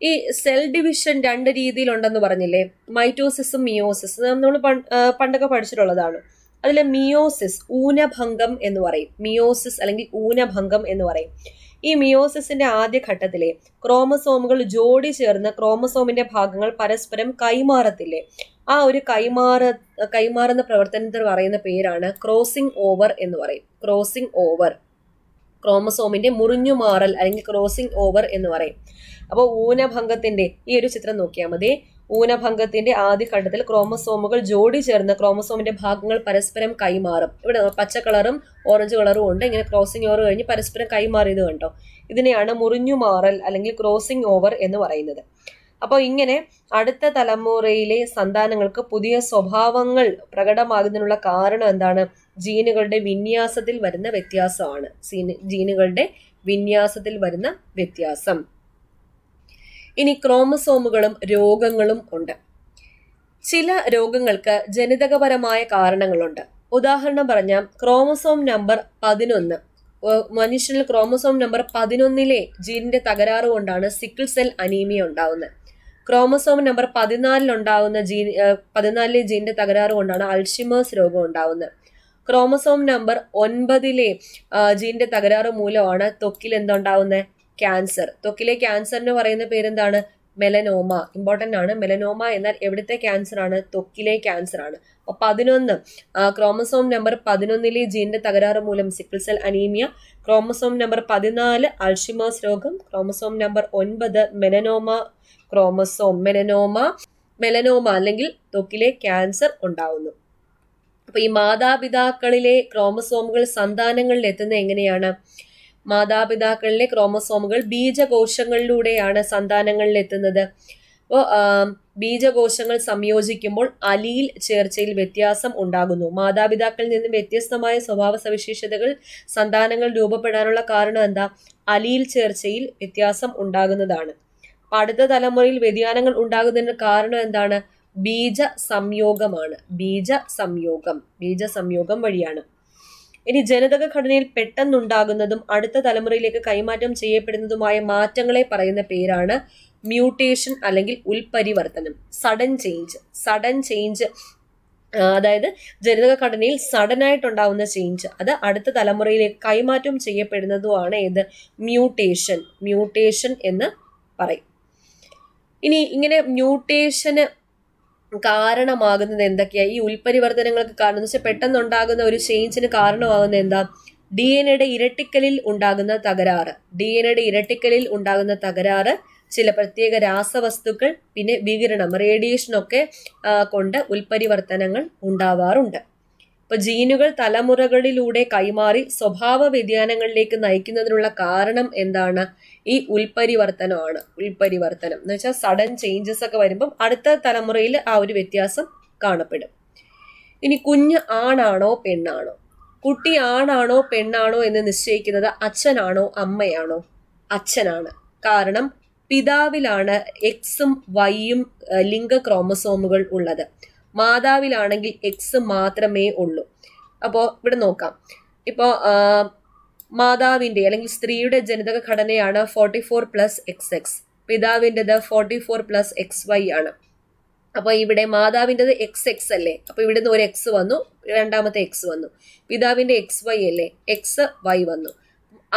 ഈ സെൽ ഡിവിഷൻ 2 രീതിയിലുണ്ടെന്ന് പറഞ്ഞില്ലേ, മൈറ്റോസിസും മിയോസിസും. നമ്മൾ പണ്ടൊക്കെ പഠിച്ചിട്ടുള്ളതാണ്. അതിൽ മിയോസിസ് ഊനഭംഗം എന്ന് പറയും, മിയോസിസ് അല്ലെങ്കിൽ ഊനഭംഗം എന്ന് പറയും. ഈ മിയോസിസിന്റെ ആദ്യ ഘട്ടത്തിലെ ക്രോമസോമുകൾ ജോഡി ചേർന്ന് ക്രോമസോമിന്റെ ഭാഗങ്ങൾ പരസ്പരം കൈമാറത്തില്ലേ, ആ ഒരു കൈമാറുന്ന പ്രവർത്തനത്തിന് പറയുന്ന പേരാണ് ക്രോസിംഗ് ഓവർ എന്ന് പറയും. ക്രോസിംഗ് ഓവർ, ക്രോമസോമിന്റെ മുറിഞ്ഞുമാറൽ അല്ലെങ്കിൽ ക്രോസിംഗ് ഓവർ എന്ന് പറയും. അപ്പോൾ ഊനഭംഗത്തിന്റെ ഈ ഒരു ചിത്രം നോക്കിയാൽ മതി. ഊനഭംഗത്തിന്റെ ആദ്യ ഘട്ടത്തിൽ ക്രോമസോമുകൾ ജോഡി ചേർന്ന് ക്രോമസോമിന്റെ ഭാഗങ്ങൾ പരസ്പരം കൈമാറും. ഇവിടെ പച്ച കളറും ഓറഞ്ച് കളറും ഉണ്ട്. ഇങ്ങനെ ക്രോസിംഗ് ഓവർ കഴിഞ്ഞ് പരസ്പരം കൈമാറിയത് കണ്ടോ, ഇതിനെയാണ് മുറിഞ്ഞുമാറൽ അല്ലെങ്കിൽ ക്രോസിംഗ് ഓവർ എന്ന് പറയുന്നത്. അപ്പോൾ ഇങ്ങനെ അടുത്ത തലമുറയിലെ സന്താനങ്ങൾക്ക് പുതിയ സ്വഭാവങ്ങൾ പ്രകടമാകുന്നതിനുള്ള കാരണം എന്താണ്? ജീനുകളുടെ വിന്യാസത്തിൽ വരുന്ന വ്യത്യാസമാണ്. ജീനുകളുടെ വിന്യാസത്തിൽ വരുന്ന വ്യത്യാസം. ഇനി ക്രോമസോമുകളും രോഗങ്ങളും ഉണ്ട്. ചില രോഗങ്ങൾക്ക് ജനിതകപരമായ കാരണങ്ങളുണ്ട്. ഉദാഹരണം പറഞ്ഞാൽ ക്രോമസോം നമ്പർ 11, മനുഷ്യനിൽ ക്രോമസോം നമ്പർ 11-ലെ ജീനിന്റെ തകരാറ് കൊണ്ടാണ് സിക്കിൾ സെൽ അനീമിയ ഉണ്ടാകുന്നത്. ക്രോമസോം നമ്പർ 14 14-ലെ ജീനിന്റെ തകരാറ് കൊണ്ടാണ് അൾഷിമേഴ്സ് രോഗം ഉണ്ടാകുന്നത്. ക്രോമസോം നമ്പർ 9-ലെ ജീനിന്റെ തകരാറ് മൂലമാണ് ത്വക്കിൽ എന്തുണ്ടാകുന്നത്? ക്യാൻസർ. ത്വക്കിലെ ക്യാൻസറിന് പറയുന്ന പേരെന്താണ്? മെലനോമ. ഇമ്പോർട്ടൻ്റ് ആണ്. മെലനോമ എന്നാൽ എവിടുത്തെ ക്യാൻസർ ആണ്? ത്വക്കിലെ ക്യാൻസർ ആണ്. അപ്പോൾ 11 ക്രോമസോം നമ്പർ 11-ലെ ജീനിന്റെ തകരാറ് മൂലം സിക്കിൾ സെൽ അനീമിയ, chromosome number 14 അൾഷിമേഴ്സ് രോഗം, ക്രോമസോം നമ്പർ 9 മെലനോമ അല്ലെങ്കിൽ ത്വക്കിലെ ക്യാൻസർ ഉണ്ടാവുന്നു. അപ്പോൾ ഈ മാതാപിതാക്കളിലെ ക്രോമസോമുകൾ സന്താനങ്ങളിൽ എത്തുന്നത് എങ്ങനെയാണ്? മാതാപിതാക്കളിലെ ക്രോമസോമുകൾ ബീജകോശങ്ങളിലൂടെയാണ് സന്താനങ്ങളിൽ എത്തുന്നത്. അപ്പോൾ ബീജകോശങ്ങൾ സംയോജിക്കുമ്പോൾ അലീൽ ചേർച്ചയിൽ വ്യത്യാസം ഉണ്ടാകുന്നു. മാതാപിതാക്കളിൽ നിന്നും വ്യത്യസ്തമായ സ്വഭാവ സവിശേഷതകൾ സന്താനങ്ങൾ രൂപപ്പെടാനുള്ള കാരണം എന്താ? അലീൽ ചേർച്ചയിൽ വ്യത്യാസം ഉണ്ടാകുന്നതാണ്. അടുത്ത തലമുറയിൽ വ്യതിയാനങ്ങൾ ഉണ്ടാകുന്നതിന് കാരണം എന്താണ്? ബീജ സംയോഗം വഴിയാണ്. ഇനി ജനിതക ഘടനയിൽ പെട്ടെന്നുണ്ടാകുന്നതും അടുത്ത തലമുറയിലേക്ക് കൈമാറ്റം ചെയ്യപ്പെടുന്നതുമായ മാറ്റങ്ങളെ പറയുന്ന പേരാണ് മ്യൂട്ടേഷൻ അല്ലെങ്കിൽ ഉൽപരിവർത്തനം. സഡൻ ചേഞ്ച് അതായത് ജനിതക ഘടനയിൽ സഡനായിട്ടുണ്ടാവുന്ന ചേഞ്ച്, അത് അടുത്ത തലമുറയിലേക്ക് കൈമാറ്റം ചെയ്യപ്പെടുന്നതുമാണ് ഏത്? മ്യൂട്ടേഷൻ എന്ന് പറയും. ഇനി ഇങ്ങനെ മ്യൂട്ടേഷന് കാരണമാകുന്നത് എന്തൊക്കെയാണ്? ഈ ഉൽപരിവർത്തനങ്ങൾക്ക് കാരണം എന്ന് വെച്ചാൽ പെട്ടെന്നുണ്ടാകുന്ന ഒരു ചേഞ്ചിന് കാരണമാകുന്നത് എന്താ? ഡി എൻ എയുടെ ഇരട്ടിക്കലിൽ ഉണ്ടാകുന്ന തകരാറ്, ചില പ്രത്യേക രാസവസ്തുക്കൾ, പിന്നെ വികിരണം, റേഡിയേഷനൊക്കെ കൊണ്ട് ഉൽപരിവർത്തനങ്ങൾ ഉണ്ടാവാറുണ്ട്. അപ്പോൾ ജീനുകൾ തലമുറകളിലൂടെ കൈമാറി സ്വഭാവ വ്യതിയാനങ്ങളിലേക്ക് നയിക്കുന്നതിനുള്ള കാരണം എന്താണ്? ഈ ഉൽപരിവർത്തനമാണ്. ഉൽപരിവർത്തനം എന്ന് വെച്ചാൽ സഡൻ ചേഞ്ചസ് ഒക്കെ വരുമ്പം അടുത്ത തലമുറയിൽ ആ ഒരു വ്യത്യാസം കാണപ്പെടും. ഇനി കുഞ്ഞ് ആണാണോ പെണ്ണാണോ, കുട്ടി ആണാണോ പെണ്ണാണോ എന്ന് നിശ്ചയിക്കുന്നത് അച്ഛനാണോ അമ്മയാണോ? അച്ഛനാണ്. കാരണം പിതാവിലാണ് എക്സും വൈയും ലിംഗ ക്രോമസോമുകൾ ഉള്ളത്. മാതാവിലാണെങ്കിൽ എക്സ് മാത്രമേ ഉള്ളൂ. അപ്പോൾ ഇവിടെ നോക്കാം. ഇപ്പോൾ മാതാവിൻ്റെ അല്ലെങ്കിൽ സ്ത്രീയുടെ ജനിതക ഘടനയാണ് 44+XX. പിതാവിൻ്റെത് 44+XY ആണ്. അപ്പോൾ ഇവിടെ മാതാവിൻ്റെത് XX അല്ലേ, അപ്പോൾ ഇവിടെ നിന്ന് ഒരു എക്സ് വന്നു, രണ്ടാമത്തെ എക്സ് വന്നു. പിതാവിൻ്റെ XY അല്ലേ, XY വന്നു.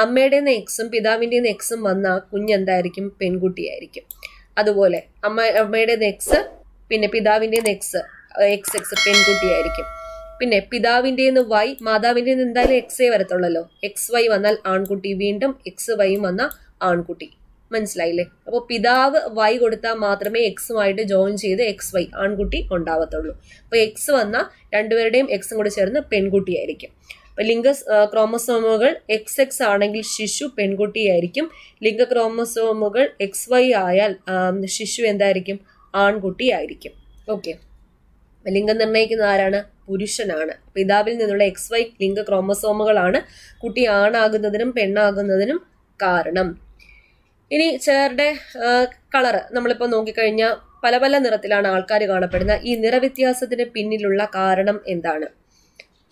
അമ്മയുടെ നിന്ന് എക്സും പിതാവിൻ്റെ നിന്ന് എക്സും വന്ന കുഞ്ഞെന്തായിരിക്കും? പെൺകുട്ടിയായിരിക്കും. അതുപോലെ അമ്മയുടെ നിന്ന് എക്സ്, പിന്നെ പിതാവിൻ്റെ നിന്ന് എക്സ് പെൺകുട്ടിയായിരിക്കും. പിന്നെ പിതാവിൻ്റെ നിന്ന് Y, മാതാവിൻ്റെ നിന്ന് എന്തായാലും XY വരത്തുള്ളല്ലോ. XY വന്നാൽ ആൺകുട്ടി, വീണ്ടും XY വന്നാൽ ആൺകുട്ടി. മനസ്സിലായില്ലേ? അപ്പോൾ പിതാവ് Y കൊടുത്താൽ മാത്രമേ എക്സുമായിട്ട് ജോയിൻ ചെയ്ത് XY ആൺകുട്ടി ഉണ്ടാവത്തുള്ളൂ. അപ്പോൾ എക്സ് വന്നാൽ രണ്ടുപേരുടെയും എക്സും കൂടെ ചേർന്ന് പെൺകുട്ടിയായിരിക്കും. അപ്പോൾ ലിംഗ ക്രോമസോമുകൾ XX ആണെങ്കിൽ ശിശു പെൺകുട്ടിയായിരിക്കും. ലിംഗ ക്രോമസോമുകൾ XY ആയാൽ ശിശു എന്തായിരിക്കും? ആൺകുട്ടിയായിരിക്കും. ഓക്കെ, ലിംഗം നിർണ്ണയിക്കുന്ന ആരാണ്? പുരുഷനാണ്. പിതാവിൽ നിന്നുള്ള XY ലിംഗ ക്രോമസോമുകളാണ് കുട്ടി ആണാകുന്നതിനും പെണ്ണാകുന്നതിനും കാരണം. ഇനി ചെയറുടെ കളറ് നമ്മളിപ്പോൾ നോക്കിക്കഴിഞ്ഞാൽ പല പല നിറത്തിലാണ് ആൾക്കാർ കാണപ്പെടുന്നത്. ഈ നിറവ്യത്യാസത്തിന് പിന്നിലുള്ള കാരണം എന്താണ്?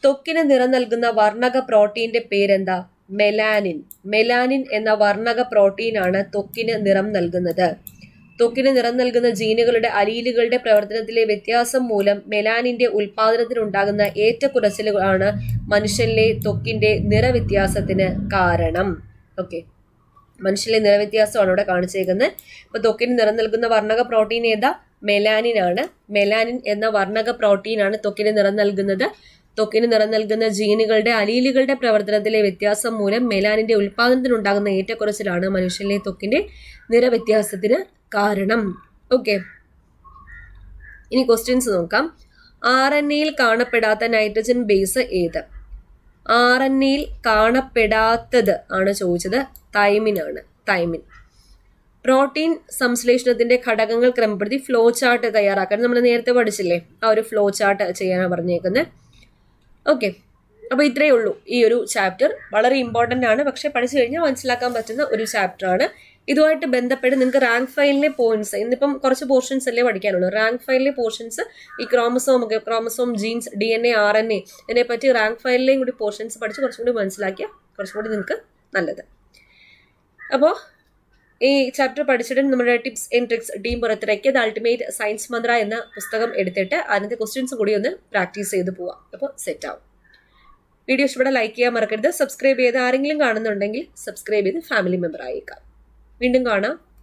ത്വക്കിന് നിറം നൽകുന്ന വർണ്ണക പ്രോട്ടീൻ്റെ പേരെന്താ? മെലാനിൻ. മെലാനിൻ എന്ന വർണ്ണക പ്രോട്ടീനാണ് ത്വക്കിന് നിറം നൽകുന്നത്. ത്വക്കിന് നിറം നൽകുന്ന ജീനുകളുടെ അലീലുകളുടെ പ്രവർത്തനത്തിലെ വ്യത്യാസം മൂലം മെലാനിൻ്റെ ഉൽപ്പാദനത്തിനുണ്ടാകുന്ന ഏറ്റക്കുറച്ചിലുകളാണ് മനുഷ്യനിലെ ത്വക്കിൻ്റെ നിറവ്യത്യാസത്തിന് കാരണം. ഓക്കെ, മനുഷ്യനിലെ നിറവ്യത്യാസമാണ് ഇവിടെ കാണിച്ചേക്കുന്നത്. അപ്പോൾ ത്വക്കിന് നിറം നൽകുന്ന വർണ്ണക പ്രോട്ടീൻ ഏതാ? മെലാനിൻ ആണ്. മെലാനിൻ എന്ന വർണ്ണക പ്രോട്ടീനാണ് ത്വക്കിന് നിറം നൽകുന്നത്. ത്വക്കിന് നിറം നൽകുന്ന ജീനുകളുടെ അലീലുകളുടെ പ്രവർത്തനത്തിലെ വ്യത്യാസം മൂലം മെലാനിൻ്റെ ഉൽപ്പാദനത്തിനുണ്ടാകുന്ന ഏറ്റക്കുറച്ചിലാണ് മനുഷ്യനിലെ ത്വക്കിൻ്റെ നിറവ്യത്യാസത്തിന് കാരണം. ഓക്കെ, ഇനി ക്വസ്റ്റ്യൻസ് നോക്കാം. RNAയിൽ കാണപ്പെടാത്ത നൈട്രജൻ ബേസ് ഏത്? RNAയിൽ കാണപ്പെടാത്തത് ആണ് ചോദിച്ചത്. തൈമിൻ ആണ്. തൈമിൻ. പ്രോട്ടീൻ സംശ്ലേഷണത്തിന്റെ ഘടകങ്ങൾ ക്രമപ്പെടുത്തി ഫ്ലോ ചാർട്ട് തയ്യാറാക്കാൻ നമ്മൾ നേരത്തെ പഠിച്ചില്ലേ, ആ ഒരു ഫ്ലോ ചാർട്ട് ചെയ്യാനാണ് പറഞ്ഞേക്കുന്നത്. ഓക്കെ, അപ്പോൾ ഇത്രയേ ഉള്ളൂ ഈ ഒരു ചാപ്റ്റർ. വളരെ ഇമ്പോർട്ടൻ്റ് ആണ്, പക്ഷേ പഠിച്ചു കഴിഞ്ഞാൽ മനസ്സിലാക്കാൻ പറ്റുന്ന ഒരു ചാപ്റ്റർ ആണ്. ഇതുമായിട്ട് ബന്ധപ്പെട്ട് നിങ്ങൾക്ക് റാങ്ക് ഫയലിലെ പോയിന്റ്സ്, ഇന്നിപ്പം കുറച്ച് പോർഷൻസ് അല്ലേ പഠിക്കാനുള്ളൂ, റാങ്ക് ഫയലിലെ പോർഷൻസ്, ഈ ക്രോമസോം, ജീൻസ്, DNA RNA ഇതിനെപ്പറ്റി റാങ്ക് ഫയലിലെയും കൂടി പോർഷൻസ് പഠിച്ച് കുറച്ചും കൂടി മനസ്സിലാക്കിയാൽ കുറച്ചും കൂടി നിങ്ങൾക്ക് നല്ലത്. അപ്പോൾ ഈ ചാപ്റ്റർ പഠിച്ചിട്ട് നമ്മുടെ ടിപ്സ് ആൻഡ് ട്രിക്സ് ടീം പുറത്തിറക്കിയ ദ അൾട്ടിമേറ്റ് സയൻസ് മന്ത്ര എന്ന പുസ്തകം എടുത്തിട്ട് അതിൻ്റെ ക്വസ്റ്റ്യൻസ് കൂടി ഒന്ന് പ്രാക്ടീസ് ചെയ്ത് പോവാം. അപ്പോൾ സെറ്റ് ആവും. വീഡിയോ ഇഷ്ടപ്പെടാൻ ലൈക്ക് ചെയ്യാൻ മറക്കരുത്. സബ്സ്ക്രൈബ് ചെയ്ത് ആരെങ്കിലും കാണുന്നുണ്ടെങ്കിൽ സബ്സ്ക്രൈബ് ചെയ്ത് ഫാമിലി മെമ്പർ ആയേക്കാം. വീണ്ടും കാണാം.